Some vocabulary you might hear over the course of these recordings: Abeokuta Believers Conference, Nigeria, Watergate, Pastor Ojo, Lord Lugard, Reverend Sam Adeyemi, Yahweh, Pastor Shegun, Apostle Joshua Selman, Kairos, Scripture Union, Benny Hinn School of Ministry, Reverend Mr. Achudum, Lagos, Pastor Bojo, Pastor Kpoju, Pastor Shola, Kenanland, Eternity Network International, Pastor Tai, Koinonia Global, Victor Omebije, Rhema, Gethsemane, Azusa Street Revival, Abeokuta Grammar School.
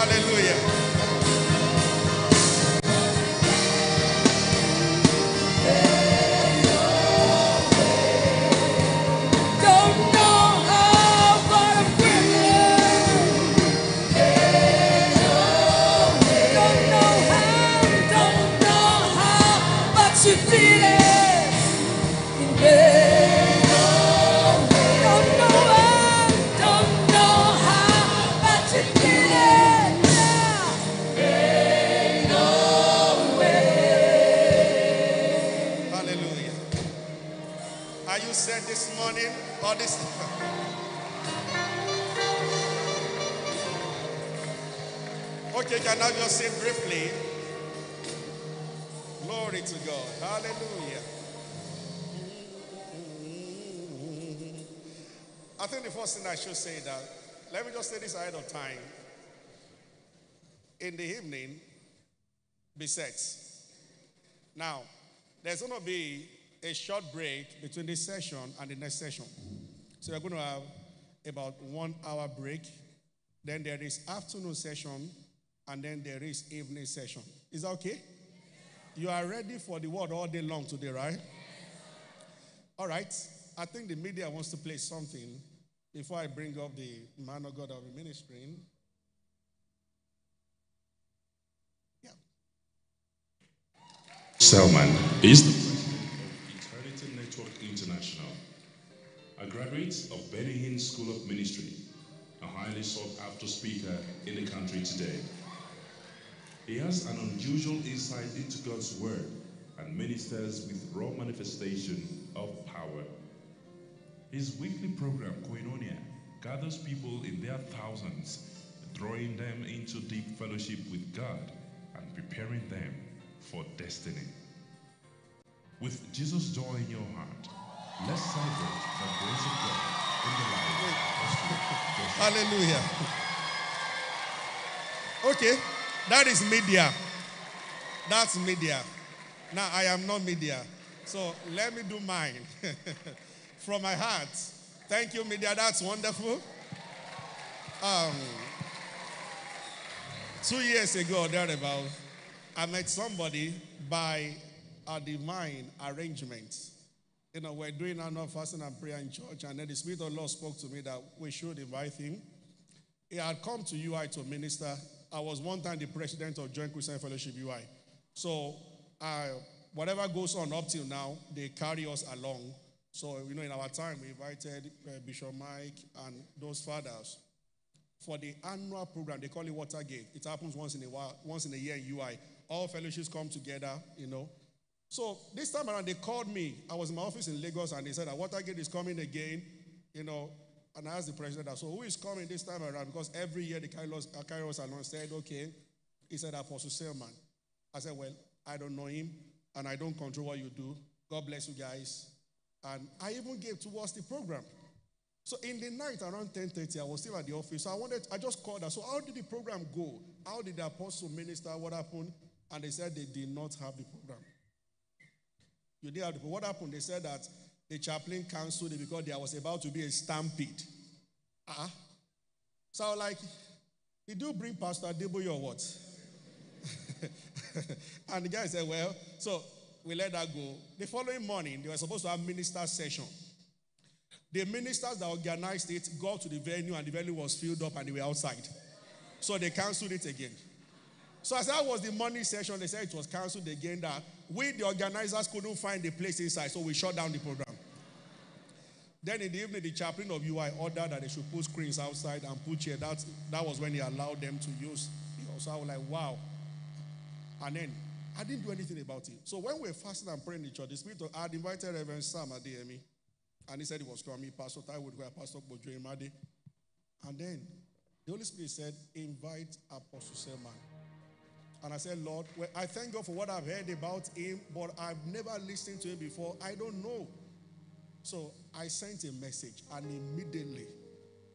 Hallelujah. Okay, can I just say briefly, glory to God, hallelujah. I think the first thing I should say that, let me just say this ahead of time. In the evening, be sex. Now, there's going to be a short break between this session and the next session. So we're going to have about 1 hour break. Then there is afternoon session, and then there is evening session. Is that okay? Yes. You are ready for the word all day long today, right? Yes. All right. I think the media wants to play something before I bring up the man of God that will be ministering. Yeah. Selman is Eternity Network International, a graduate of Benny Hinn School of Ministry, a highly sought-after speaker in the country today. He has an unusual insight into God's word and ministers with raw manifestation of power. His weekly program, Koinonia, gathers people in their thousands, drawing them into deep fellowship with God and preparing them for destiny. With Jesus' joy in your heart, let's celebrate the grace of God. Hallelujah. Okay, that is media. That's media. Now, I am not media, so let me do mine from my heart. Thank you, media. That's wonderful. 2 years ago, thereabout, I met somebody by a divine arrangement. You know, we're doing annual fasting and prayer in church, and then the Spirit of the Lord spoke to me that we should invite him. He had come to UI to minister. I was one time the president of Joint Christian Fellowship UI. So whatever goes on up till now, they carry us along. So, you know, in our time, we invited Bishop Mike and those fathers for the annual program. They call it Watergate. It happens once in a year in UI. All fellowships come together, you know. So this time around, they called me. I was in my office in Lagos, and they said that Watergate is coming again, you know. And I asked the president, so who is coming this time around? Because every year the Kairos announced, said, okay. He said, Apostle Selman. I said, well, I don't know him, and I don't control what you do. God bless you guys. And I even gave towards the program. So in the night, around 10:30, I was still at the office. So I just called her. So how did the program go? How did the apostle minister? What happened? And they said they did not have the program. You did have to, what happened? They said that the chaplain canceled it because there was about to be a stampede. So I was like, did you bring Pastor Deboye or what? And the guy said, well, so we let that go. The following morning, they were supposed to have minister session. The ministers that organized it got to the venue, and the venue was filled up, and they were outside. So they canceled it again. So as that was the morning session, they said it was canceled again, that we, the organizers, couldn't find a place inside, so we shut down the program. Then in the evening, the chaplain of UI ordered that they should put screens outside and put chairs. That was when he allowed them to use. So I was like, wow. And then I didn't do anything about it. So when we were fasting and praying in the church, the Spirit of, I had invited Reverend Sam Adeyemi, and he said he was coming. Pastor Tai would go, Pastor Bojo. And then the Holy Spirit said, invite Apostle Selman. And I said, Lord, well, I thank God for what I've heard about him, but I've never listened to him before. I don't know. So I sent a message, and immediately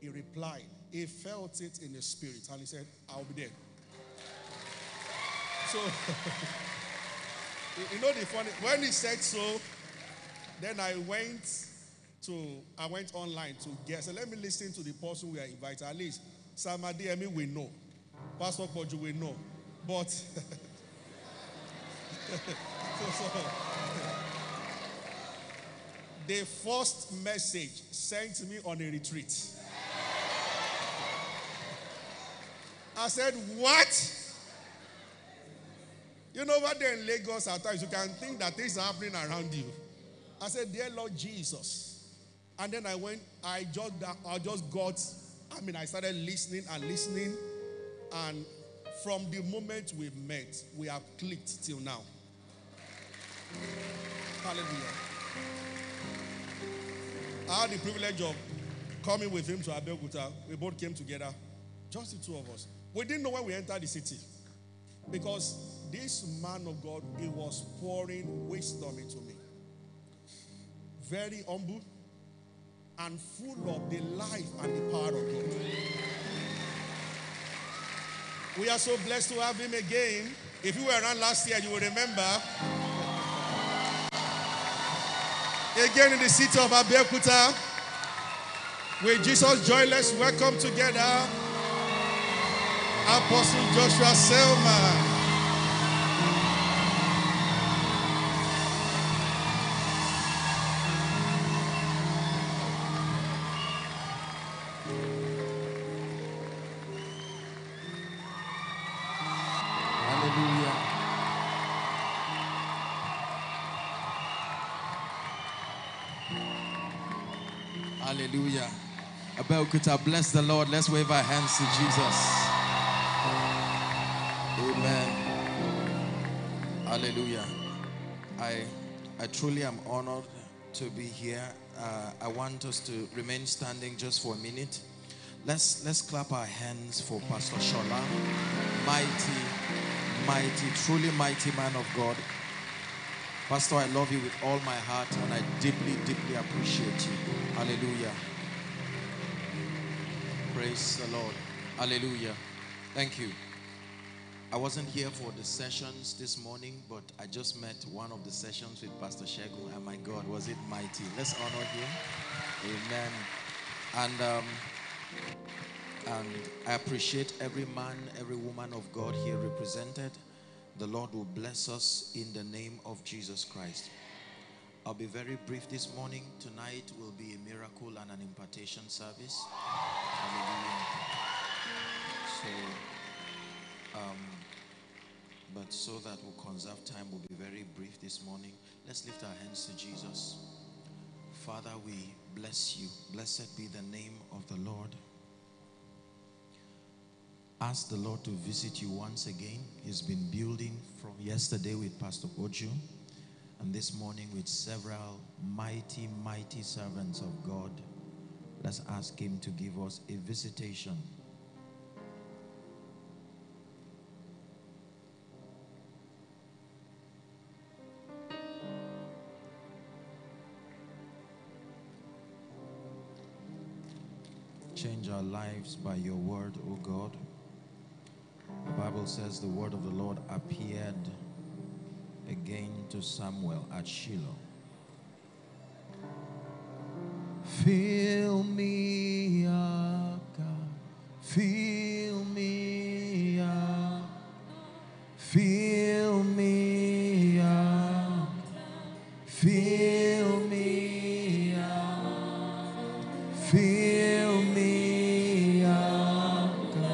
he replied. He felt it in the spirit, and he said, I'll be there. So, you know the funny, when he said so, then I went online to guess. So let me listen to the person we are invited. At least Sam Adeyemi will know. Pastor Bojo will know. But the first message sent me on a retreat. I said, what? You know, over there in Lagos, at times you can think that things are happening around you. I said, dear Lord Jesus. And then I went, I started listening and listening. And from the moment we met, we have clicked till now. Hallelujah. I had the privilege of coming with him to Abeokuta. We both came together, just the two of us. We didn't know when we entered the city, because this man of God, he was pouring wisdom into me. Very humble and full of the life and the power of God. We are so blessed to have him again. If you were around last year, you will remember. Again in the city of Abeokuta, with Jesus Joy, let's welcome together Apostle Joshua Selman. Hallelujah. Abeokuta, bless the Lord. Let's wave our hands to Jesus. Amen. Hallelujah. I truly am honored to be here. I want us to remain standing just for a minute. Let's clap our hands for Pastor Shola. Truly mighty man of God. Pastor, I love you with all my heart, and I deeply, deeply appreciate you. Hallelujah. Praise the Lord. Hallelujah. Thank you. I wasn't here for the sessions this morning, but I just met one of the sessions with Pastor Shegun, and my God, was it mighty. Let's honor him. Amen. And I appreciate every man, every woman of God here represented. The Lord will bless us in the name of Jesus Christ. I'll be very brief this morning. Tonight will be a miracle and an impartation service. Hallelujah. So, but so that we'll conserve time, we'll be very brief this morning. Let's lift our hands to Jesus. Father, we bless you. Blessed be the name of the Lord. Ask the Lord to visit you once again. He's been building from yesterday with Pastor Ojo, and this morning with several mighty, mighty servants of God. Let's ask him to give us a visitation. Change our lives by your word, O God. The Bible says the word of the Lord appeared again to Samuel at Shiloh. Fill me up, God. Fill me up. Fill me up. Fill me up. Fill me up, God.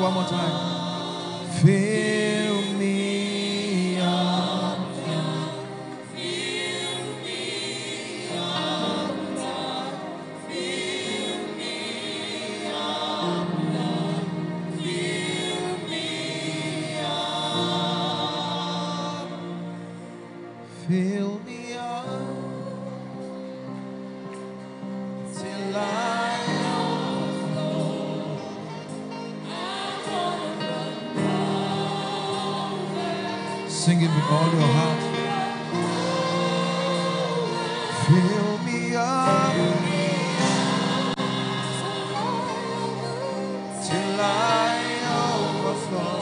One more time. Fill me up. Fill me up. Fill me up. Fill me up. Fill me up. Till sing it with all your heart. Fill me up till I overflow.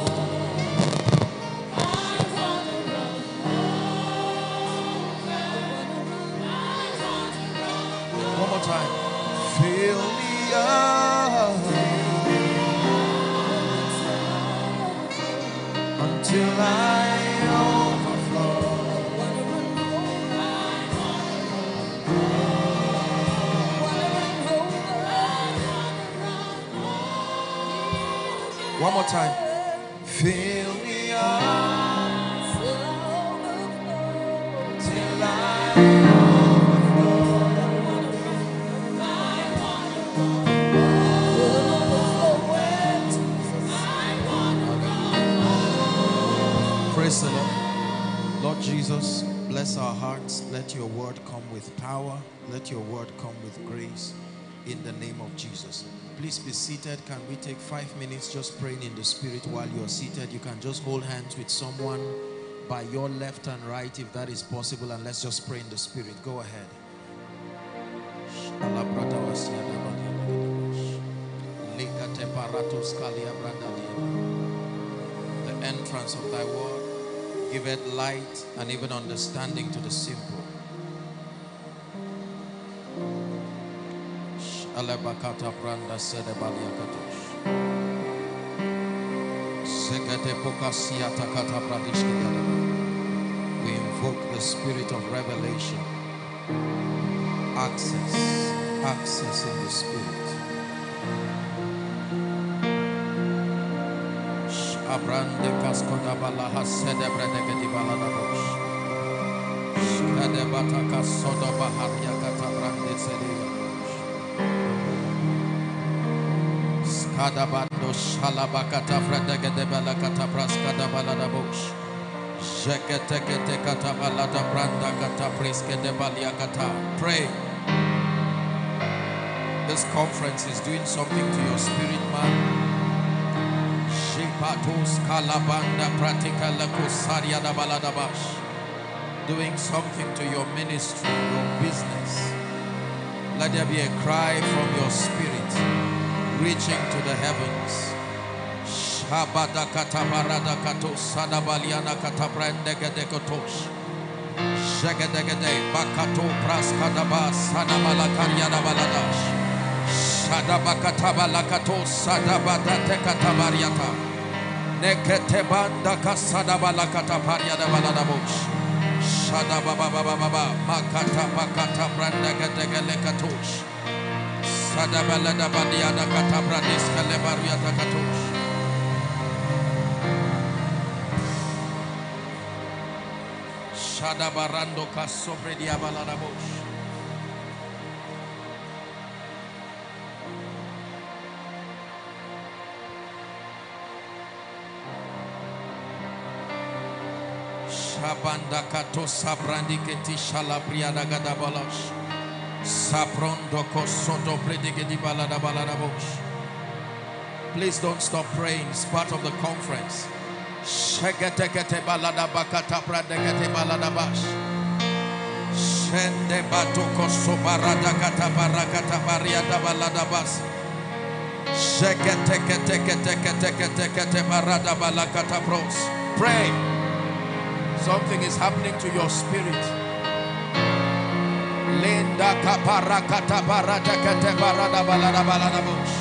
until I overflow. One more time. Fill me up. Praise the Lord. Lord Jesus, bless our hearts. Let your word come with power. Let your word come with grace in the name of Jesus. Please be seated. Can we take 5 minutes just praying in the spirit while you're seated? You can just hold hands with someone by your left and right if that is possible, and let's just pray in the spirit. Go ahead. The entrance of thy word giveth light and even understanding to the simple. We invoke the spirit of revelation. Access, access in the spirit. Kadabado shalabakata fredegebela katabras kadabalada box jeketekete katabalada branda katapreske debalia kata. Pray. This conference is doing something to your spirit, man. Shipatos kalabanda pratika lakusaria dabalada bash. Doing something to your ministry, your business. Let there be a cry from your spirit, reaching to the heavens. Shabada katabarada kato sadabaliana katabrandega de kotosh. Shagadegade bakato praskadaba sadabalakariana baladash. Sadabakato sadabata tekatabariyata. Neketebanda kasadabalakatapariana baladabosh. Sadababababa makata bakata brandega de katosh. Shada Please don't stop praying. It's part of the conference. Pray. Something is happening to your spirit. Linda kapara katabara tekete barada balada balada bush.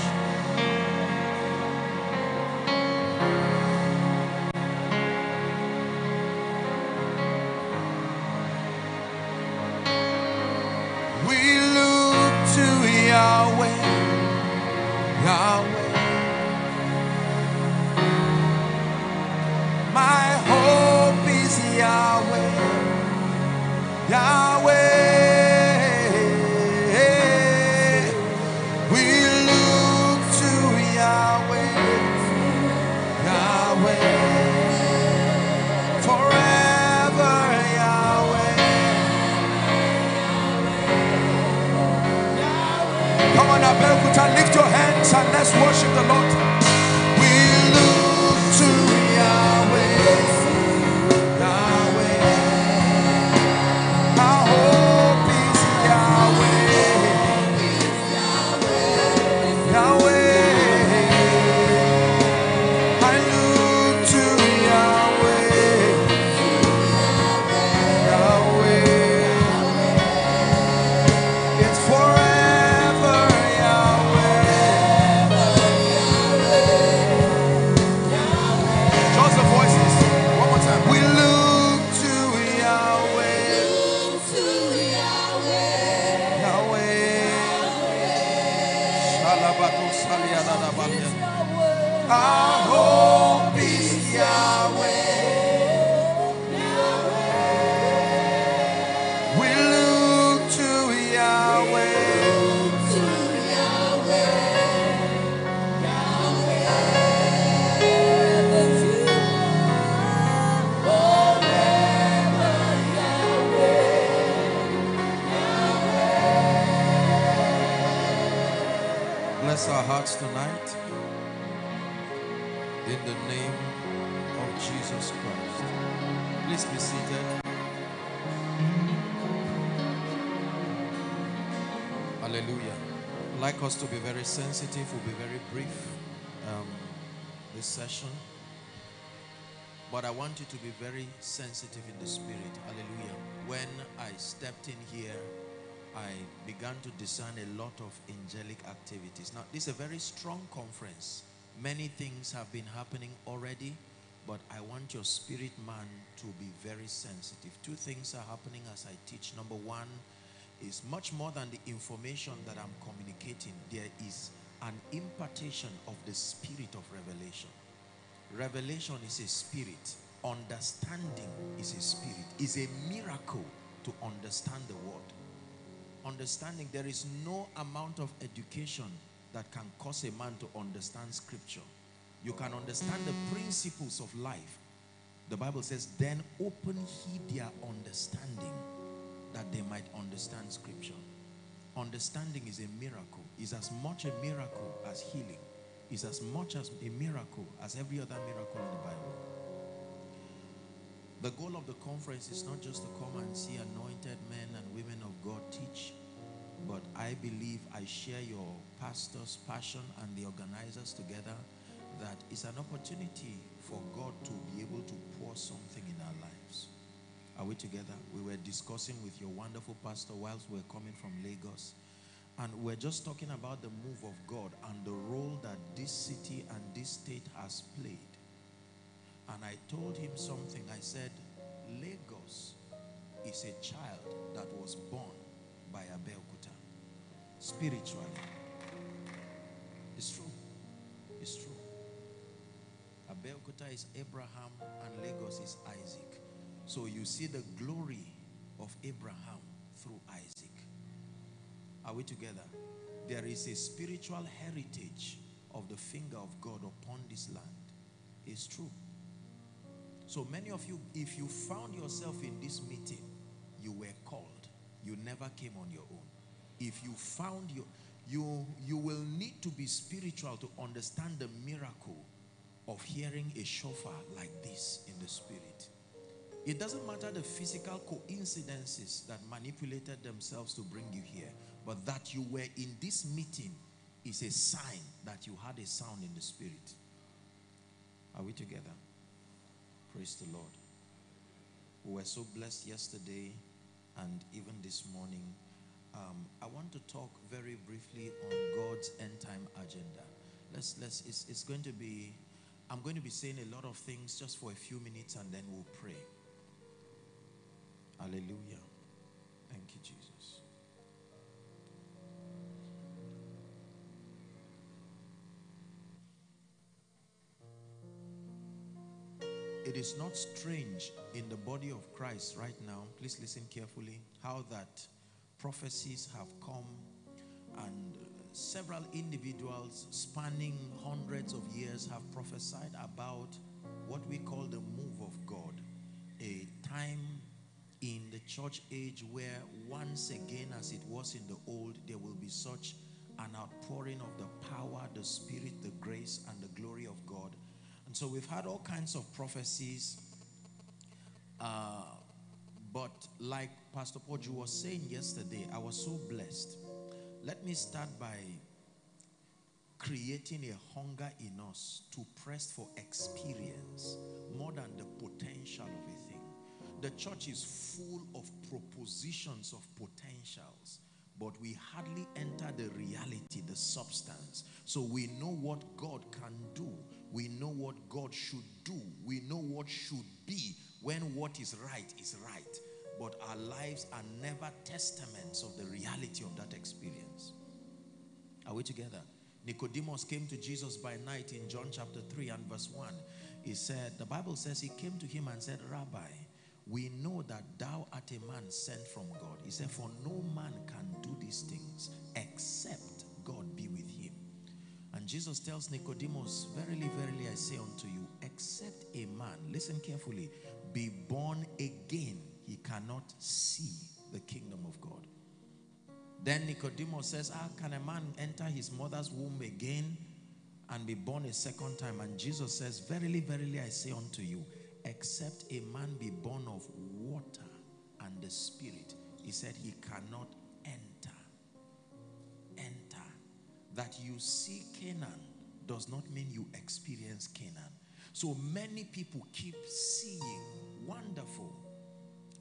We look to Yahweh, Yahweh, my hope is Yahweh, Yahweh. Abeokuta, lift your hands and let's worship the Lord. We look to Yahweh, Yahweh. Our hope is Yahweh, Yahweh. I look to Yahweh, Yahweh. It's forever. bless our hearts tonight in the name of Jesus Christ. Please be seated. Hallelujah. I'd like us to be very sensitive. We'll be very brief this session. But I want you to be very sensitive in the spirit. Hallelujah. When I stepped in here, I began to discern a lot of angelic activities. Now, this is a very strong conference. Many things have been happening already, but I want your spirit man to be very sensitive. Two things are happening as I teach. Number one is much more than the information that I'm communicating. There is an impartation of the spirit of revelation. Revelation is a spirit. Understanding is a spirit. It's a miracle to understand the word. Understanding, there is no amount of education that can cause a man to understand scripture. You can understand the principles of life. The Bible says, then open he their understanding that they might understand scripture. Understanding is a miracle. It's as much a miracle as healing. Is as much as a miracle as every other miracle in the Bible. The goal of the conference is not just to come and see anointed men and women of God teach, but I believe I share your pastor's passion and the organizers together that it's an opportunity for God to be able to pour something in our lives. Are we together? We were discussing with your wonderful pastor whilst we were coming from Lagos. And we're just talking about the move of God and the role that this city and this state has played. And I told him something. I said, Lagos is a child that was born by Abeokuta, spiritually. It's true. It's true. Abeokuta is Abraham and Lagos is Isaac. So you see the glory of Abraham through Isaac. Are we together? There is a spiritual heritage of the finger of God upon this land. It's true. So many of you, if you found yourself in this meeting, you were called. You never came on your own. If you found you will need to be spiritual to understand the miracle of hearing a shofar like this in the spirit. It doesn't matter the physical coincidences that manipulated themselves to bring you here. But that you were in this meeting is a sign that you had a sound in the spirit. Are we together? Praise the Lord. We were so blessed yesterday and even this morning. I want to talk very briefly on God's end time agenda. It's going to be, I'm going to be saying a lot of things just for a few minutes and then we'll pray. Hallelujah. Thank you, Jesus. It is not strange in the body of Christ right now, please listen carefully, how that prophecies have come and several individuals spanning hundreds of years have prophesied about what we call the move of God. A time in the church age where once again as it was in the old, there will be such an outpouring of the power, the spirit, the grace, and the glory of God. And so we've had all kinds of prophecies, but like Pastor Bojo was saying yesterday, I was so blessed. Let me start by creating a hunger in us to press for experience more than the potential of a thing. The church is full of propositions of potentials, but we hardly enter the reality, the substance. So we know what God can do. We know what God should do. We know what should be when what is right. But our lives are never testaments of the reality of that experience. Are we together? Nicodemus came to Jesus by night in John chapter 3 and verse 1. He said, the Bible says he came to him and said, Rabbi, we know that thou art a man sent from God. He said, for no man can do these things except God be with him. And Jesus tells Nicodemus, verily, verily, I say unto you, except a man, listen carefully, be born again, he cannot see the kingdom of God. Then Nicodemus says, "Ah, can a man enter his mother's womb again and be born a second time?" And Jesus says, "Verily, verily, I say unto you, except a man be born of water and the Spirit," he said, "he cannot enter. That you see Canaan does not mean you experience Canaan. So many people keep seeing. Wonderful.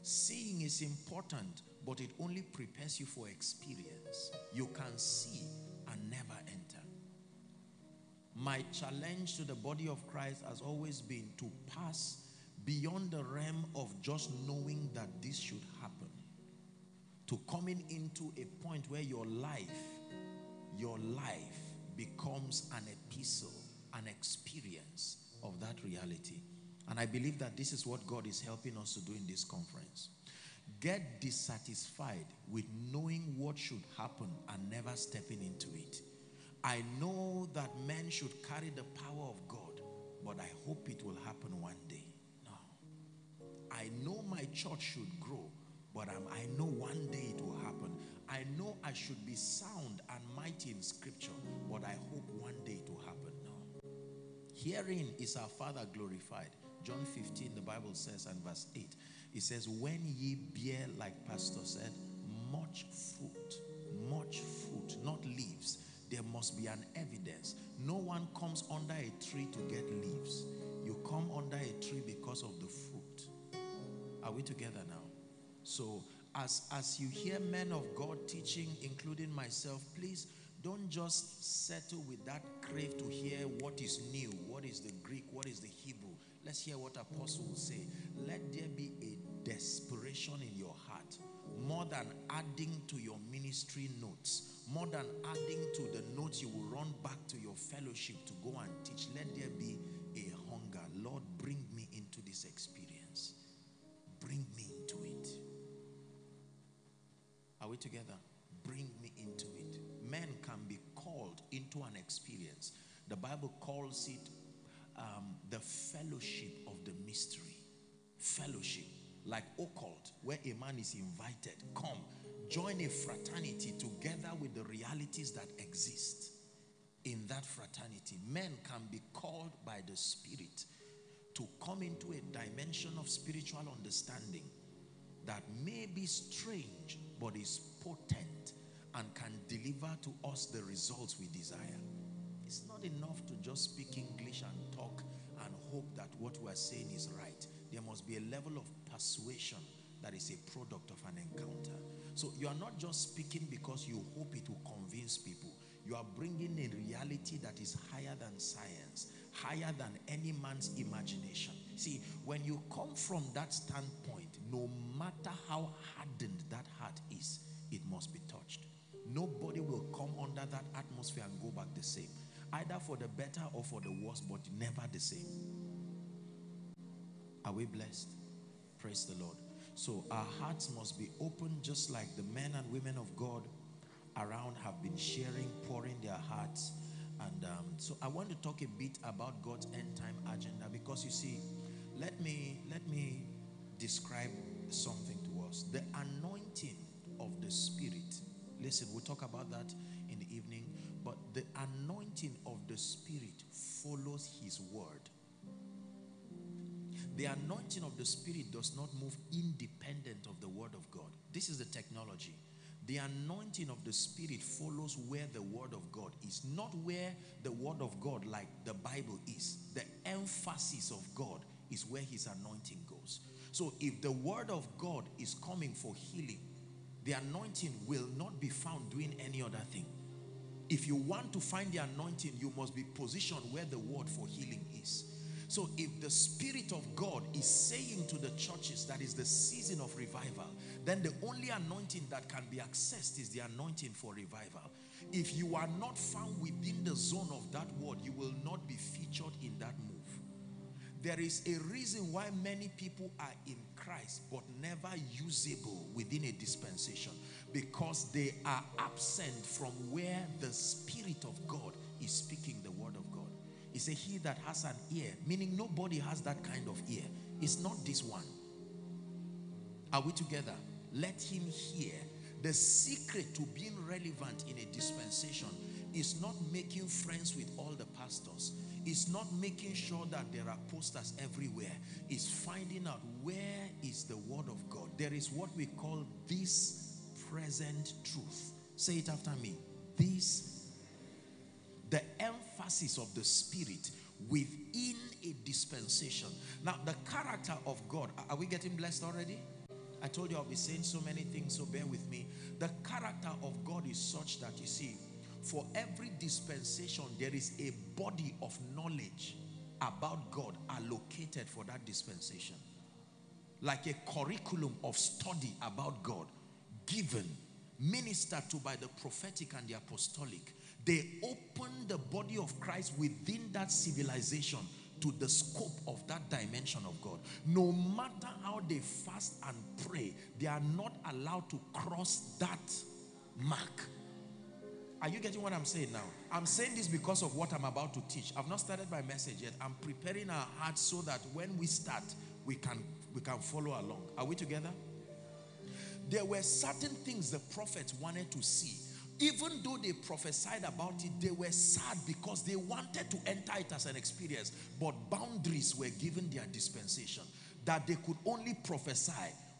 Seeing is important, but it only prepares you for experience. You can see and never enter. My challenge to the body of Christ has always been to pass beyond the realm of just knowing that this should happen, to coming into a point where your life becomes an epistle, an experience of that reality. And I believe that this is what God is helping us to do in this conference. Get dissatisfied with knowing what should happen and never stepping into it. I know that men should carry the power of God, but I hope it will happen one day. No. I know my church should grow, but I know one day it will happen. I know I should be sound and mighty in Scripture, but I hope one day it will happen. No. Herein is our Father glorified. John 15, the Bible says, and verse 8, it says, "When ye bear," like Pastor said, much fruit, not leaves. There must be an evidence. No one comes under a tree to get leaves. You come under a tree because of the fruit. Are we together now? So, as you hear men of God teaching, including myself, please don't just settle with that crave to hear what is new, what is the Greek, what is the Hebrew. Let's hear what apostles say. Let there be a desperation in your heart, more than adding to your ministry notes, more than adding to the notes you will run back to your fellowship to go and teach. Let there be a hunger. Lord, bring me into this experience. Bring me into it. Are we together? Bring me into it. Men can be called into an experience. The Bible calls it the fellowship of the mystery. Fellowship. Like occult, where a man is invited. Come. Join a fraternity together with the realities that exist in that fraternity. Men can be called by the Spirit to come into a dimension of spiritual understanding that may be strange but is potent and can deliver to us the results we desire. It's not enough to just speak English and talk and hope that what we are saying is right. There must be a level of persuasion that is a product of an encounter. So you are not just speaking because you hope it will convince people. You are bringing a reality that is higher than science, higher than any man's imagination. See, when you come from that standpoint, no matter how hardened that heart is, it must be touched. Nobody will come under that atmosphere and go back the same, either for the better or for the worse, but never the same. Are we blessed? Praise the Lord. So our hearts must be open, just like the men and women of God around have been sharing, pouring their hearts. And so I want to talk a bit about God's end-time agenda, because you see, let me describe something to us. The anointing of the Spirit. Listen, we'll talk about that in the evening. But the anointing of the Spirit follows His word. The anointing of the Spirit does not move independent of the word of God. This is the technology. The anointing of the Spirit follows where the word of God is, not where the word of God, like the Bible, is. The emphasis of God is where His anointing goes. So if the word of God is coming for healing, the anointing will not be found doing any other thing. If you want to find the anointing, you must be positioned where the word for healing is. So if the Spirit of God is saying to the churches that is the season of revival, then the only anointing that can be accessed is the anointing for revival. If you are not found within the zone of that word, you will not be featured in that move. There is a reason why many people are in Christ but never usable within a dispensation, because they are absent from where the Spirit of God is speaking the word of God. He said, "He that has an ear," meaning nobody has that kind of ear. It's not this one. Are we together? Let him hear The secret to being relevant in a dispensation is not making friends with all the pastors. It's not making sure that there are posters everywhere. It's finding out where is the word of God. There is what we call this present truth. Say it after me. This, the emphasis of the Spirit within a dispensation. Now, the character of God, are we getting blessed already? I told you I'll be saying so many things, so bear with me. The character of God is such that, you see, for every dispensation, there is a body of knowledge about God allocated for that dispensation. Like a curriculum of study about God, given, ministered to by the prophetic and the apostolic. They open the body of Christ within that civilization to the scope of that dimension of God. No matter how they fast and pray, they are not allowed to cross that mark. Are you getting what I'm saying now? I'm saying this because of what I'm about to teach. I've not started my message yet. I'm preparing our hearts so that when we start, we can follow along. Are we together? There were certain things the prophets wanted to see. Even though they prophesied about it, they were sad because they wanted to enter it as an experience. But boundaries were given their dispensation that they could only prophesy.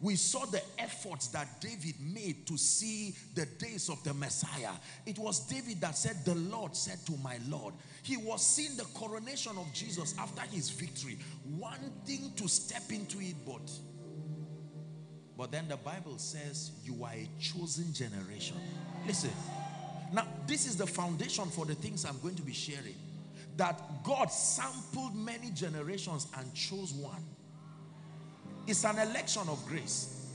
We saw the efforts that David made to see the days of the Messiah. It was David that said, the Lord said to my Lord. He was seeing the coronation of Jesus after his victory, wanting to step into it, but then the Bible says, you are a chosen generation. Listen, now this is the foundation for the things I'm going to be sharing. That God sampled many generations and chose one. It's an election of grace.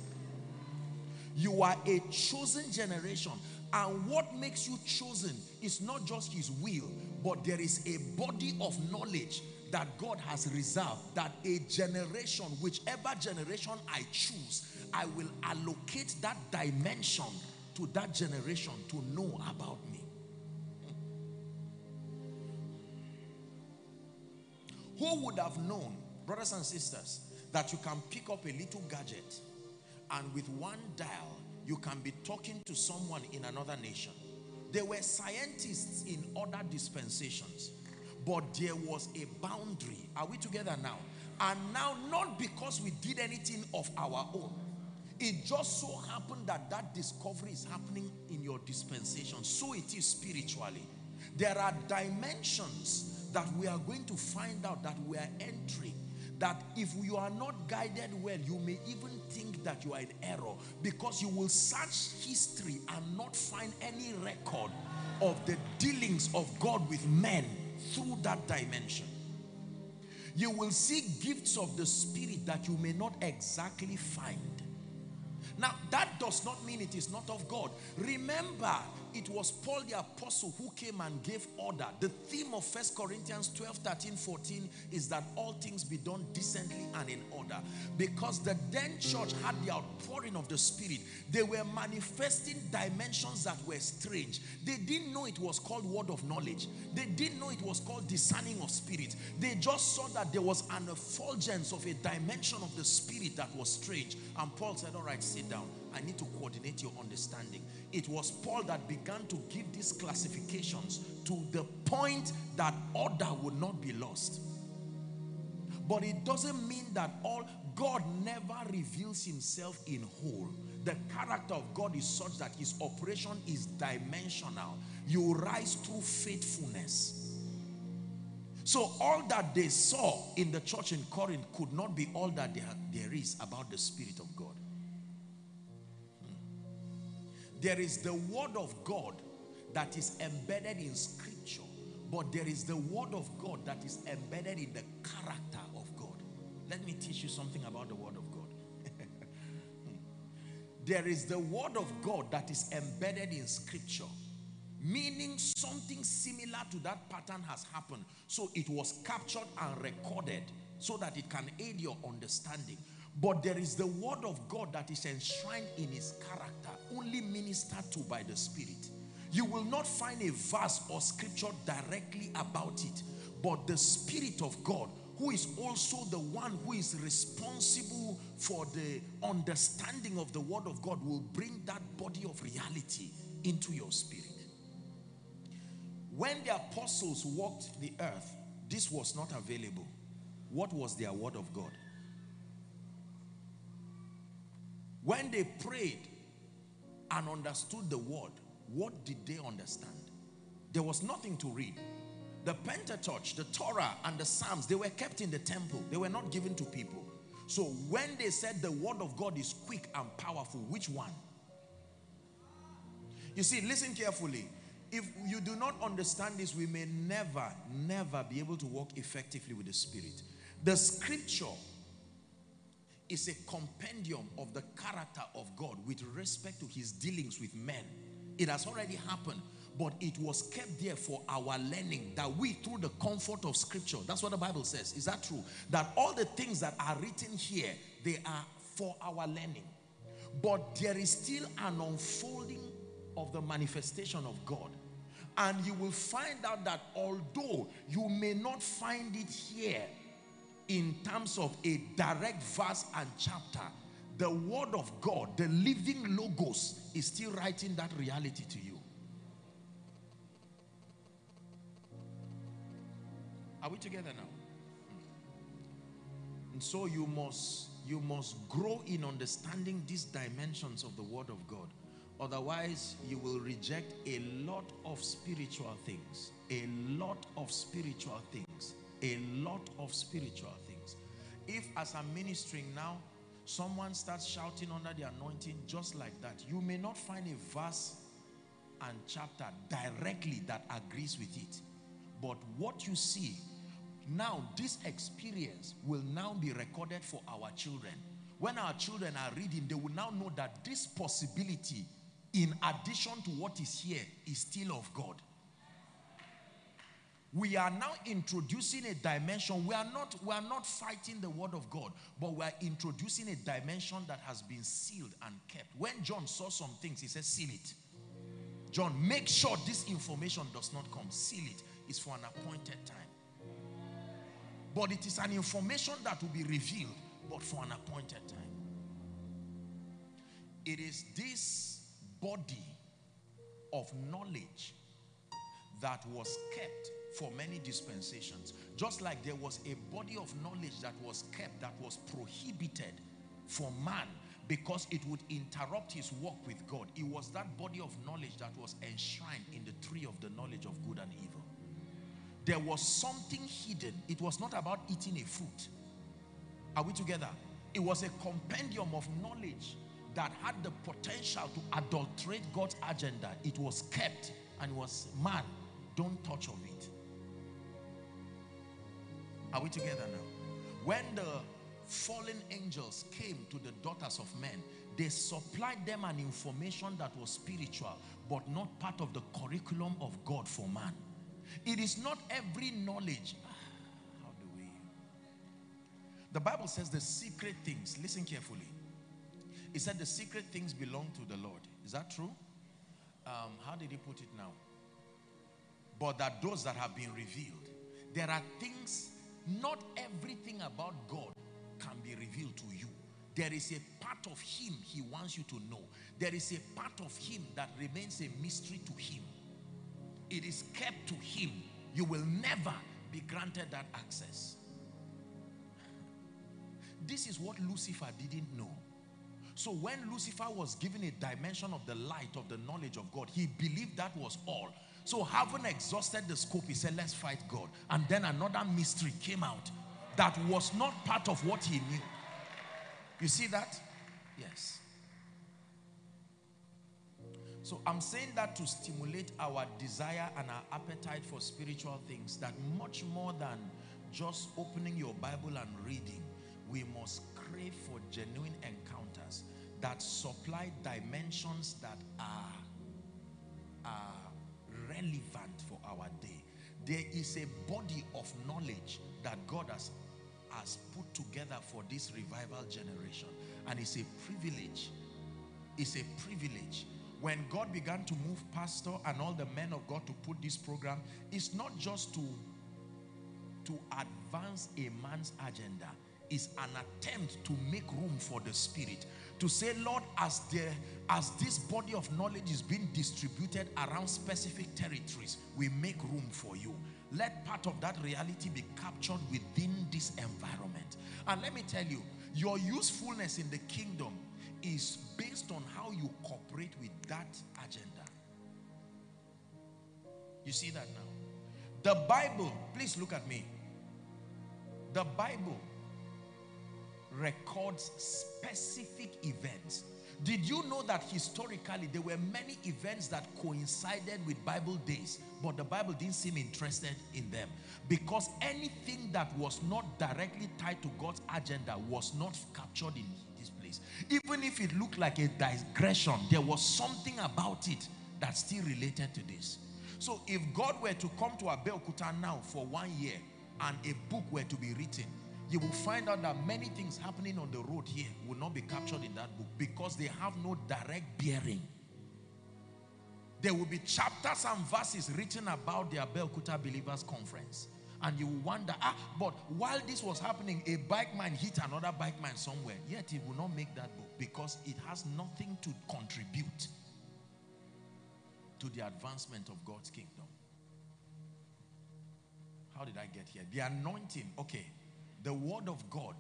You are a chosen generation. And what makes you chosen is not just his will, but there is a body of knowledge that God has reserved, that a generation, whichever generation I choose, I will allocate that dimension to that generation to know about me. Who would have known, brothers and sisters, that you can pick up a little gadget and with one dial you can be talking to someone in another nation? There were scientists in other dispensations, but there was a boundary. Are we together now? And now, not because we did anything of our own, it just so happened that that discovery is happening in your dispensation. So it is spiritually. There are dimensions that we are going to find out that we are entering, that if you are not guided well, you may even think that you are in error, because you will search history and not find any record of the dealings of God with men through that dimension. You will see gifts of the Spirit that you may not exactly find. Now, that does not mean it is not of God. Remember, it was Paul the Apostle who came and gave order. The theme of 1 Corinthians 12, 13, 14 is that all things be done decently and in order. Because the then church had the outpouring of the Spirit. They were manifesting dimensions that were strange. They didn't know it was called word of knowledge. They didn't know it was called discerning of spirit. They just saw that there was an effulgence of a dimension of the Spirit that was strange. And Paul said, all right, sit down. I need to coordinate your understanding. It was Paul that began to give these classifications to the point that order would not be lost. But it doesn't mean that all God never reveals himself in whole. The character of God is such that his operation is dimensional. You rise through faithfulness. So all that they saw in the church in Corinth could not be all that there is about the Spirit of God. There is the word of God that is embedded in Scripture, but there is the word of God that is embedded in the character of God. Let me teach you something about the word of God. There is the word of God that is embedded in Scripture, meaning something similar to that pattern has happened. So it was captured and recorded so that it can aid your understanding. But there is the word of God that is enshrined in his character, only ministered to by the Spirit. You will not find a verse or scripture directly about it, but the Spirit of God, who is also the one who is responsible for the understanding of the word of God, will bring that body of reality into your spirit. When the apostles walked the earth, this was not available. What was their word of God? When they prayed and understood the word, what did they understand? There was nothing to read. The Pentateuch, the Torah, and the Psalms, they were kept in the temple. They were not given to people. So when they said the word of God is quick and powerful, which one? You see, listen carefully. If you do not understand this, we may never be able to walk effectively with the Spirit. The Scripture is a compendium of the character of God with respect to his dealings with men. It has already happened, but it was kept there for our learning, that we, through the comfort of Scripture, that's what the Bible says. Is that true? That all the things that are written here, they are for our learning. But there is still an unfolding of the manifestation of God. And you will find out that although you may not find it here in terms of a direct verse and chapter, the word of God, the living logos, is still writing that reality to you. Are we together now? And so you must grow in understanding these dimensions of the word of God. Otherwise, you will reject a lot of spiritual things. A lot of spiritual things. A lot of spiritual things. If, as I'm ministering now, someone starts shouting under the anointing just like that, you may not find a verse and chapter directly that agrees with it. But what you see, now this experience will now be recorded for our children. When our children are reading, they will now know that this possibility, in addition to what is here, is still of God. We are now introducing a dimension. We are not fighting the word of God, but we are introducing a dimension that has been sealed and kept. When John saw some things, he said, seal it. John, make sure this information does not come. Seal it. It's for an appointed time. But it is an information that will be revealed, but for an appointed time. It is this body of knowledge that was kept for many dispensations. Just like there was a body of knowledge that was kept, that was prohibited for man because it would interrupt his walk with God. It was that body of knowledge that was enshrined in the tree of the knowledge of good and evil. There was something hidden. It was not about eating a fruit. Are we together? It was a compendium of knowledge that had the potential to adulterate God's agenda. It was kept, and it was, man, don't touch of it. Are we together now? When the fallen angels came to the daughters of men, they supplied them an information that was spiritual, but not part of the curriculum of God for man. It is not every knowledge. The Bible says the secret things, listen carefully. It said the secret things belong to the Lord. Is that true? How did he put it now? But that those that have been revealed, there are things, not everything about God can be revealed to you. There is a part of him he wants you to know. There is a part of him that remains a mystery to him. It is kept to him. You will never be granted that access. This is what Lucifer didn't know. So when Lucifer was given a dimension of the light of the knowledge of God, he believed that was all. So having exhausted the scope, he said, let's fight God. And then another mystery came out that was not part of what he knew. You see that? Yes. So I'm saying that to stimulate our desire and our appetite for spiritual things, that much more than just opening your Bible and reading, we must crave for genuine encounters that supply dimensions that are relevant for our day. There is a body of knowledge that God has put together for this revival generation, and it's a privilege. It's a privilege. When God began to move Pastor and all the men of God to put this program, it's not just to to advance a man's agenda is an attempt to make room for the Spirit. To say, Lord, as this body of knowledge is being distributed around specific territories, we make room for you. Let part of that reality be captured within this environment. And let me tell you, your usefulness in the kingdom is based on how you cooperate with that agenda. You see that now? The Bible, please look at me. The Bible records specific events. Did you know that historically there were many events that coincided with Bible days, but the Bible didn't seem interested in them? Because anything that was not directly tied to God's agenda was not captured in this place. Even if it looked like a digression, there was something about it that still related to this. So if God were to come to Abeokuta now for 1 year and a book were to be written, you will find out that many things happening on the road here will not be captured in that book because they have no direct bearing. There will be chapters and verses written about the Abeokuta Believers Conference. And you will wonder, but while this was happening, a bike man hit another bike man somewhere. Yet it will not make that book because it has nothing to contribute to the advancement of God's kingdom. How did I get here? The anointing, okay. The word of God,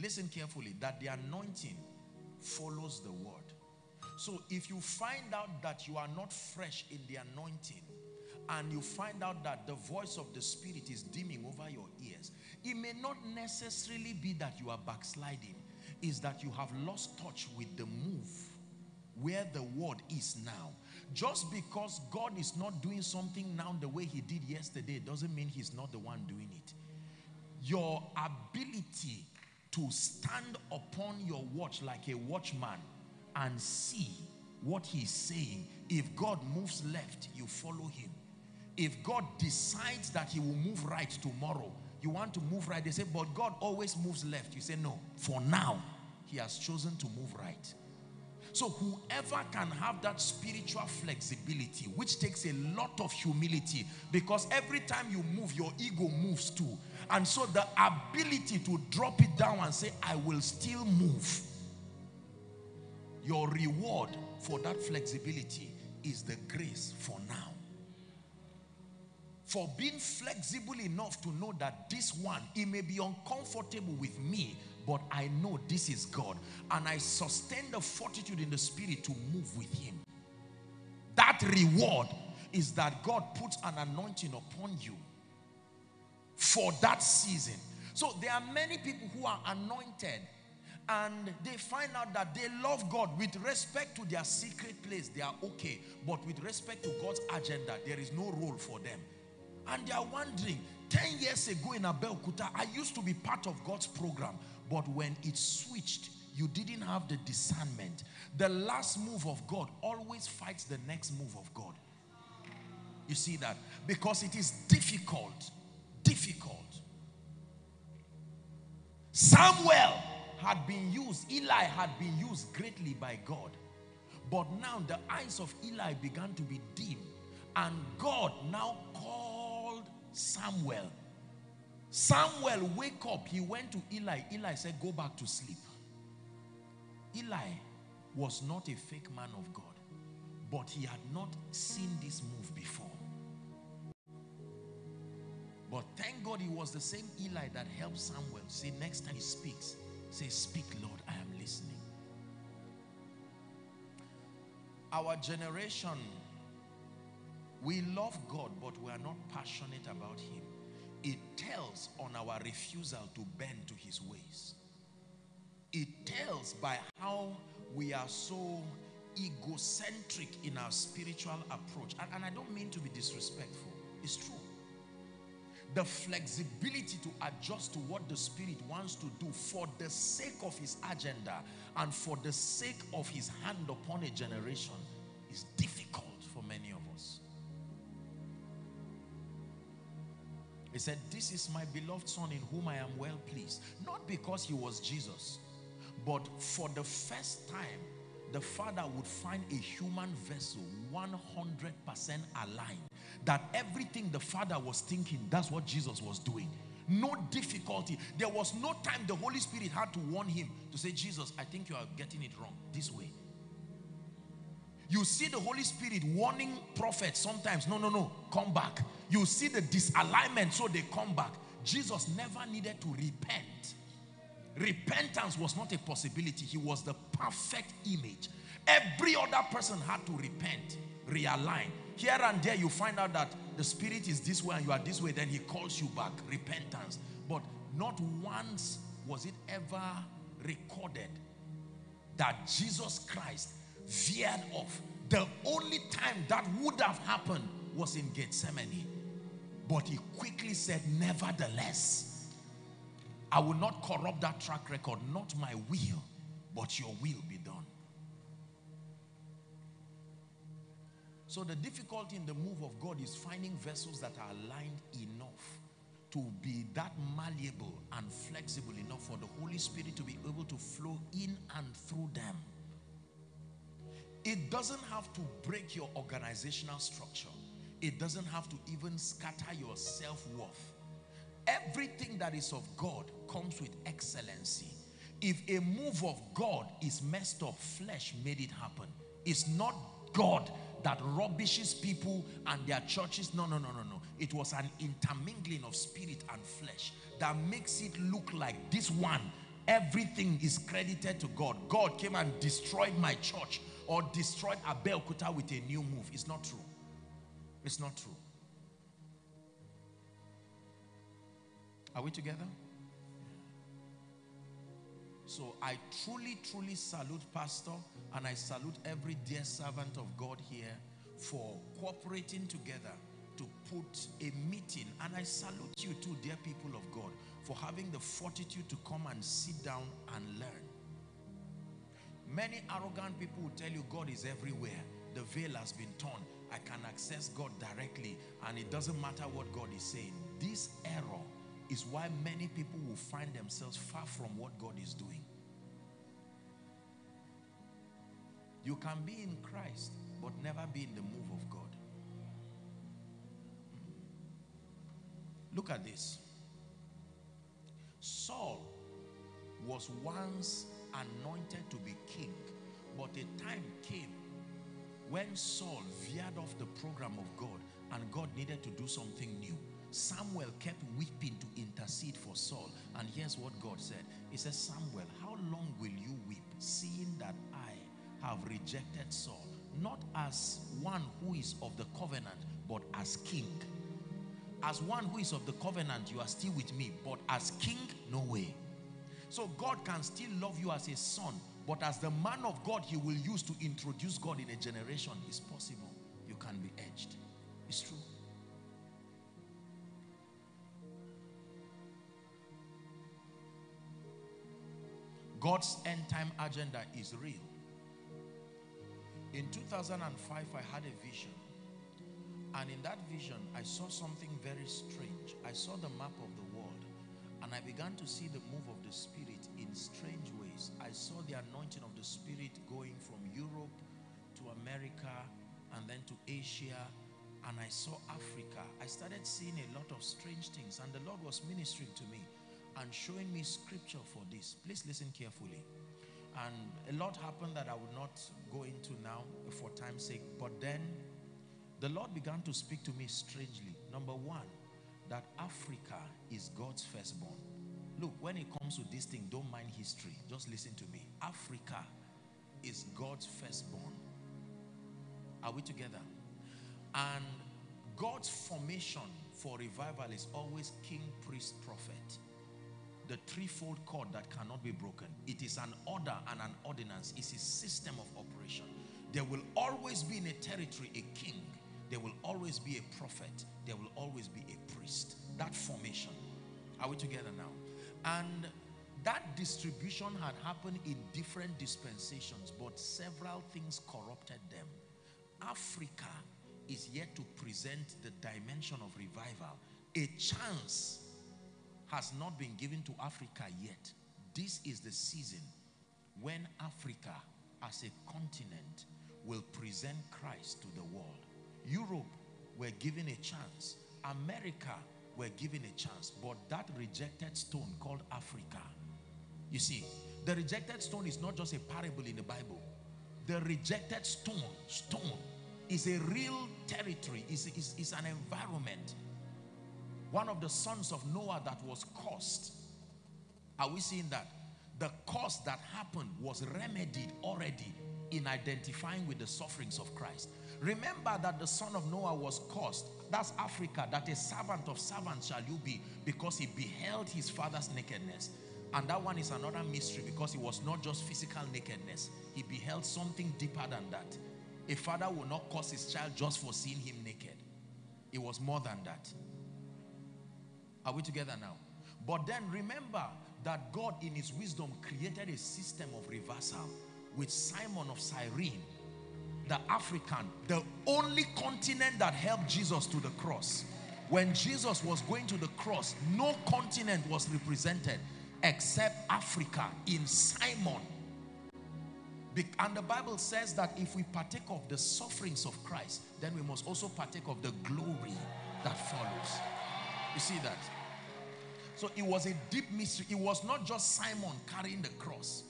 listen carefully, that the anointing follows the word. So if you find out that you are not fresh in the anointing and you find out that the voice of the Spirit is dimming over your ears, it may not necessarily be that you are backsliding. It's that you have lost touch with the move where the word is now. Just because God is not doing something now the way he did yesterday doesn't mean he's not the one doing it. Your ability to stand upon your watch like a watchman and see what he's saying. If God moves left, you follow him. If God decides that he will move right tomorrow, you want to move right. They say, but God always moves left. You say, no, for now, he has chosen to move right. So whoever can have that spiritual flexibility, which takes a lot of humility, because every time you move, your ego moves too. And so the ability to drop it down and say, I will still move. Your reward for that flexibility is the grace for now. For being flexible enough to know that this one, it may be uncomfortable with me, but I know this is God, and I sustain the fortitude in the Spirit to move with him. That reward is that God puts an anointing upon you for that season. So there are many people who are anointed, and they find out that they love God. With respect to their secret place, they are okay, but with respect to God's agenda, there is no role for them. And they are wondering, 10 years ago in Abeokuta, I used to be part of God's program. But when it switched, you didn't have the discernment. The last move of God always fights the next move of God. You see that? Because it is difficult. Difficult. Samuel had been used. Eli had been used greatly by God. But now the eyes of Eli began to be dim. And God now called Samuel. Samuel, wake up. He went to Eli. Eli said, go back to sleep. Eli was not a fake man of God, but he had not seen this move before. But thank God he was the same Eli that helped Samuel. Say, next time he speaks, say, speak, Lord, I am listening. Our generation, we love God, but we are not passionate about him. It tells on our refusal to bend to his ways. It tells by how we are so egocentric in our spiritual approach. And I don't mean to be disrespectful. It's true. The flexibility to adjust to what the Spirit wants to do for the sake of his agenda and for the sake of his hand upon a generation is difficult for many of us. He said, this is my beloved son in whom I am well pleased. Not because he was Jesus, but for the first time, the Father would find a human vessel 100% aligned. That everything the Father was thinking, that's what Jesus was doing. No difficulty. There was no time the Holy Spirit had to warn him to say, Jesus, I think you are getting it wrong this way. You see the Holy Spirit warning prophets sometimes, no, come back. You see the disalignment, so they come back. Jesus never needed to repent. Repentance was not a possibility. He was the perfect image. Every other person had to repent, realign. Here and there you find out that the spirit is this way and you are this way, then he calls you back, repentance. But not once was it ever recorded that Jesus Christ veered off. The only time that would have happened was in Gethsemane. But he quickly said, nevertheless, I will not corrupt that track record, not my will, but your will be done. So the difficulty in the move of God is finding vessels that are aligned enough to be that malleable and flexible enough for the Holy Spirit to be able to flow in and through them. It doesn't have to break your organizational structure. It doesn't have to even scatter your self-worth. Everything that is of God comes with excellency. If a move of God is messed up, flesh made it happen. It's not God that rubbishes people and their churches. No. It was an intermingling of spirit and flesh that makes it look like this one. Everything is credited to God. God came and destroyed my church or destroyed Abeokuta with a new move. It's not true. It's not true. Are we together? So I truly salute Pastor, and I salute every dear servant of God here for cooperating together to put a meeting. And I salute you too, dear people of God, for having the fortitude to come and sit down and learn. Many arrogant people will tell you God is everywhere. The veil has been torn. I can access God directly, and it doesn't matter what God is saying. This error is why many people will find themselves far from what God is doing. You can be in Christ, but never be in the move of God. Look at this. Saul was once anointed to be king, but a time came when Saul veered off the program of God, and God needed to do something new. Samuel kept weeping to intercede for Saul, and here's what God said. He says, Samuel, how long will you weep, seeing that I have rejected Saul, not as one who is of the covenant, but as king? As one who is of the covenant, you are still with me, but as king, no way. So God can still love you as a son, but as the man of God he will use to introduce God in a generation, it's possible you can be edged. It's true. God's end-time agenda is real. In 2005, I had a vision. And in that vision, I saw something very strange. I saw the map of the world, and I began to see the move of the Spirit in strange ways. I saw the anointing of the Spirit going from Europe to America and then to Asia, and I saw Africa. I started seeing a lot of strange things, and the Lord was ministering to me and showing me scripture for this. Please listen carefully. And a lot happened that I would not go into now for time's sake, but then the Lord began to speak to me strangely. Number one, that Africa is God's firstborn. Look, when it comes to this thing, don't mind history. Just listen to me. Africa is God's firstborn. Are we together? And God's formation for revival is always king, priest, prophet. The threefold cord that cannot be broken. It is an order and an ordinance. It's a system of operation. There will always be in a territory a king. There will always be a prophet. There will always be a priest. That formation. Are we together now? And that distribution had happened in different dispensations, but several things corrupted them. Africa is yet to present the dimension of revival. A chance has not been given to Africa yet. This is the season when Africa as a continent will present Christ to the world. Europe, we're given a chance. America, we're given a chance. But that rejected stone called Africa. You see, the rejected stone is not just a parable in the Bible. The rejected stone is a real territory, is an environment. One of the sons of Noah that was cursed. Are we seeing that? The curse that happened was remedied already in identifying with the sufferings of Christ. Remember that the son of Noah was cursed. That's Africa, that a servant of servants shall you be, because he beheld his father's nakedness. And that one is another mystery, because it was not just physical nakedness. He beheld something deeper than that. A father will not curse his child just for seeing him naked. It was more than that. Are we together now? But then remember that God in his wisdom created a system of reversal with Simon of Cyrene, the African, the only continent that helped Jesus to the cross. When Jesus was going to the cross, no continent was represented except Africa in Simon. And the Bible says that if we partake of the sufferings of Christ, then we must also partake of the glory that follows. You see that? So it was a deep mystery. It was not just Simon carrying the cross.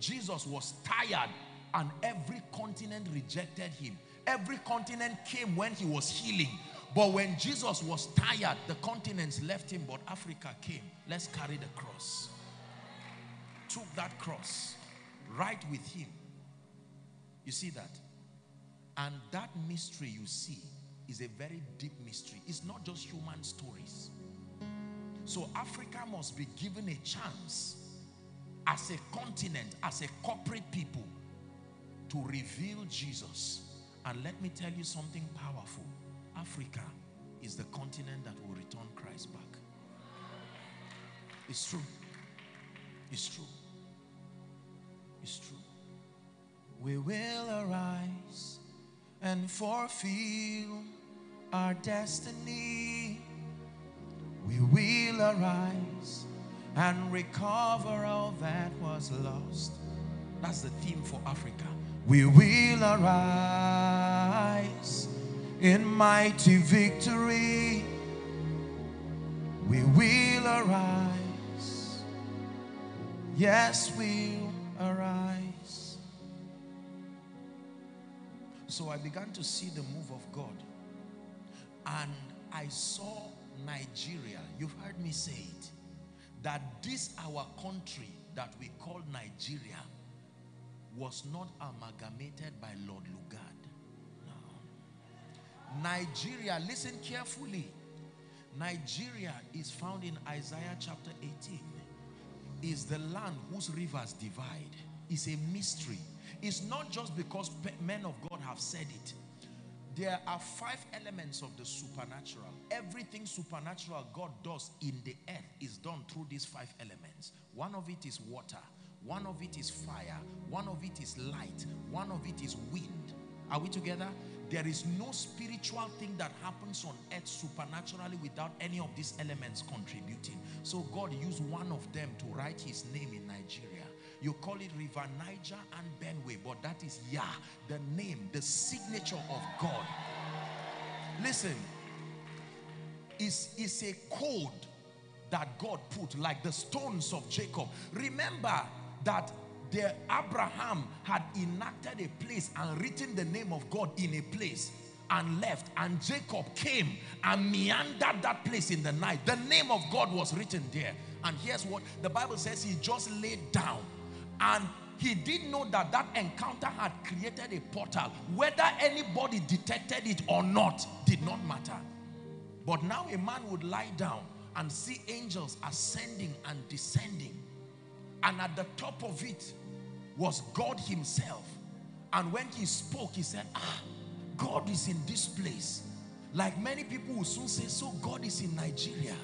Jesus was tired, and every continent rejected him. Every continent came when he was healing. But when Jesus was tired, the continents left him, but Africa came. Let's carry the cross. Took that cross right with him. You see that? And that mystery you see is a very deep mystery. It's not just human stories. So Africa must be given a chance as a continent, as a corporate people, to reveal Jesus. And let me tell you something powerful. Africa is the continent that will return Christ back. It's true. It's true. It's true. We will arise and fulfill our destiny. We will arise and recover all that was lost. That's the theme for Africa. We will arise in mighty victory. We will arise. Yes, we'll arise. So I began to see the move of God, and I saw Nigeria. You've heard me say it, that this our country that we call Nigeria was not amalgamated by Lord Lugard. No. Nigeria, listen carefully. Nigeria is found in Isaiah chapter 18. Is the land whose rivers divide. It's a mystery. It's not just because men of God have said it. There are 5 elements of the supernatural. Everything supernatural God does in the earth is done through these 5 elements. One of it is water. One of it is fire. One of it is light. One of it is wind. Are we together? There is no spiritual thing that happens on earth supernaturally without any of these elements contributing. So God used one of them to write his name in Nigeria. You call it River Niger and Benue, but that is Yah, the name, the signature of God. Listen, it's a code that God put, like the stones of Jacob. Remember that Abraham had enacted a place and written the name of God in a place and left, and Jacob came and meandered that place in the night. The name of God was written there. And here's what the Bible says: he just laid down, and he didn't know that that encounter had created a portal. Whether anybody detected it or not did not matter. But now a man would lie down and see angels ascending and descending. And at the top of it was God himself. And when he spoke, he said, ah, God is in this place. Like many people will soon say, so God is in Nigeria.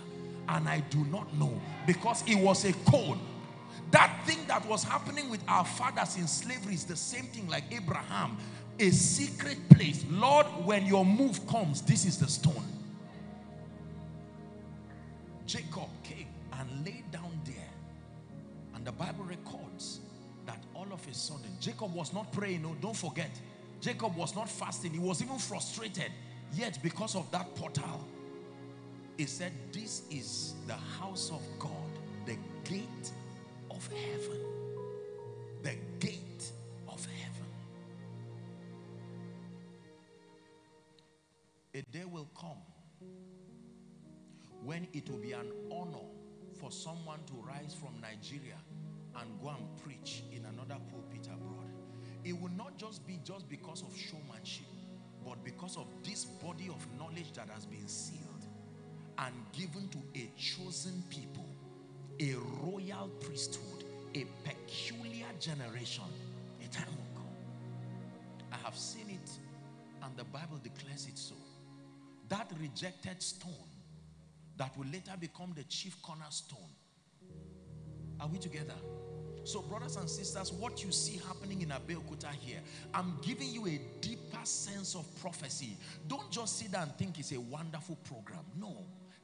And I do not know, because it was a code. That thing that was happening with our fathers in slavery is the same thing, like Abraham. A secret place. Lord, when your move comes, this is the stone. Jacob came and laid down there. And the Bible records that all of a sudden, Jacob was not praying, no, don't forget. Jacob was not fasting. He was even frustrated. Yet because of that portal, he said, this is the house of God, the gate of heaven. The gate of heaven. A day will come when it will be an honor for someone to rise from Nigeria and go and preach in another pulpit abroad. It will not just be just because of showmanship, but because of this body of knowledge that has been sealed and given to a chosen people, a royal priesthood, a peculiar generation. A time will come. I have seen it, and the Bible declares it so. That rejected stone that will later become the chief cornerstone. Are we together? So brothers and sisters, what you see happening in Abeokuta here, I'm giving you a deeper sense of prophecy. Don't just sit and think it's a wonderful program. No.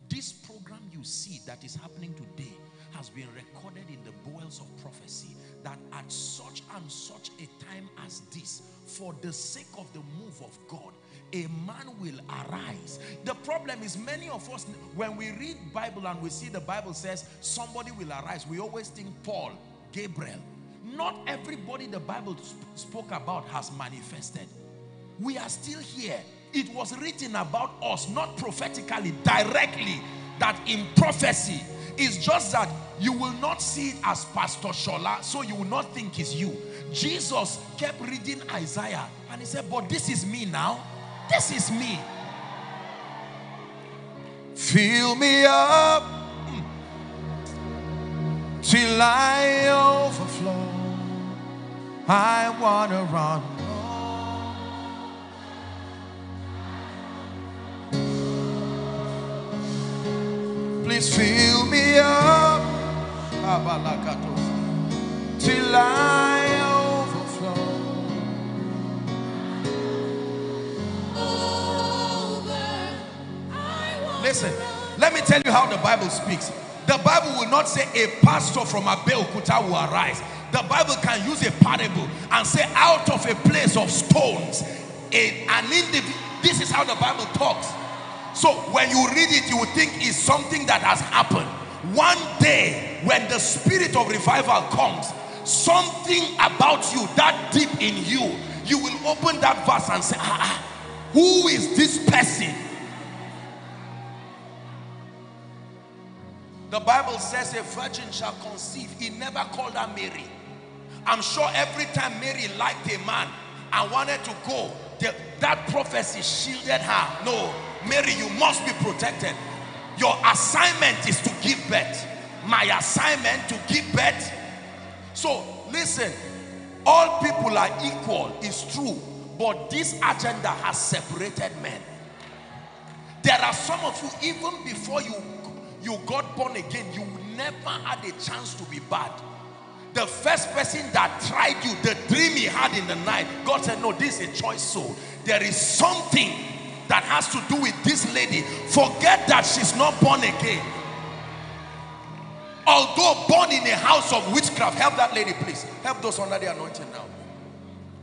This program you see that is happening today has been recorded in the boils of prophecy, that at such and such a time as this, for the sake of the move of God, a man will arise. The problem is many of us, when we read the Bible and we see the Bible says somebody will arise, we always think Paul, Gabriel. Not everybody the Bible spoke about has manifested. We are still here. It was written about us, not prophetically, directly, that in prophecy. It's just that you will not see it as Pastor Shola, so you will not think it's you. Jesus kept reading Isaiah and he said, but this is me now. This is me. Fill me up till I overflow. I want to run. Please fill me up till I overflow. Listen, let me tell you how the Bible speaks. The Bible will not say a pastor from Abeokuta will arise. The Bible can use a parable and say out of a place of stones, an individual. This is how the Bible talks. So when you read it, you will think it's something that has happened. One day, when the spirit of revival comes, something about you, that deep in you, you will open that verse and say, who is this person? The Bible says a virgin shall conceive. He never called her Mary. I'm sure every time Mary liked a man and wanted to go, that prophecy shielded her. No. Mary, you must be protected. Your assignment is to give birth. My assignment to give birth. So, listen, all people are equal, it's true. But this agenda has separated men. There are some of you, even before you got born again, you never had a chance to be bad. The first person that tried you, the dream he had in the night, God said, no, this is a choice soul. There is something that has to do with this lady. Forget that she's not born again. Although born in a house of witchcraft, help that lady please. Help those under the anointing now.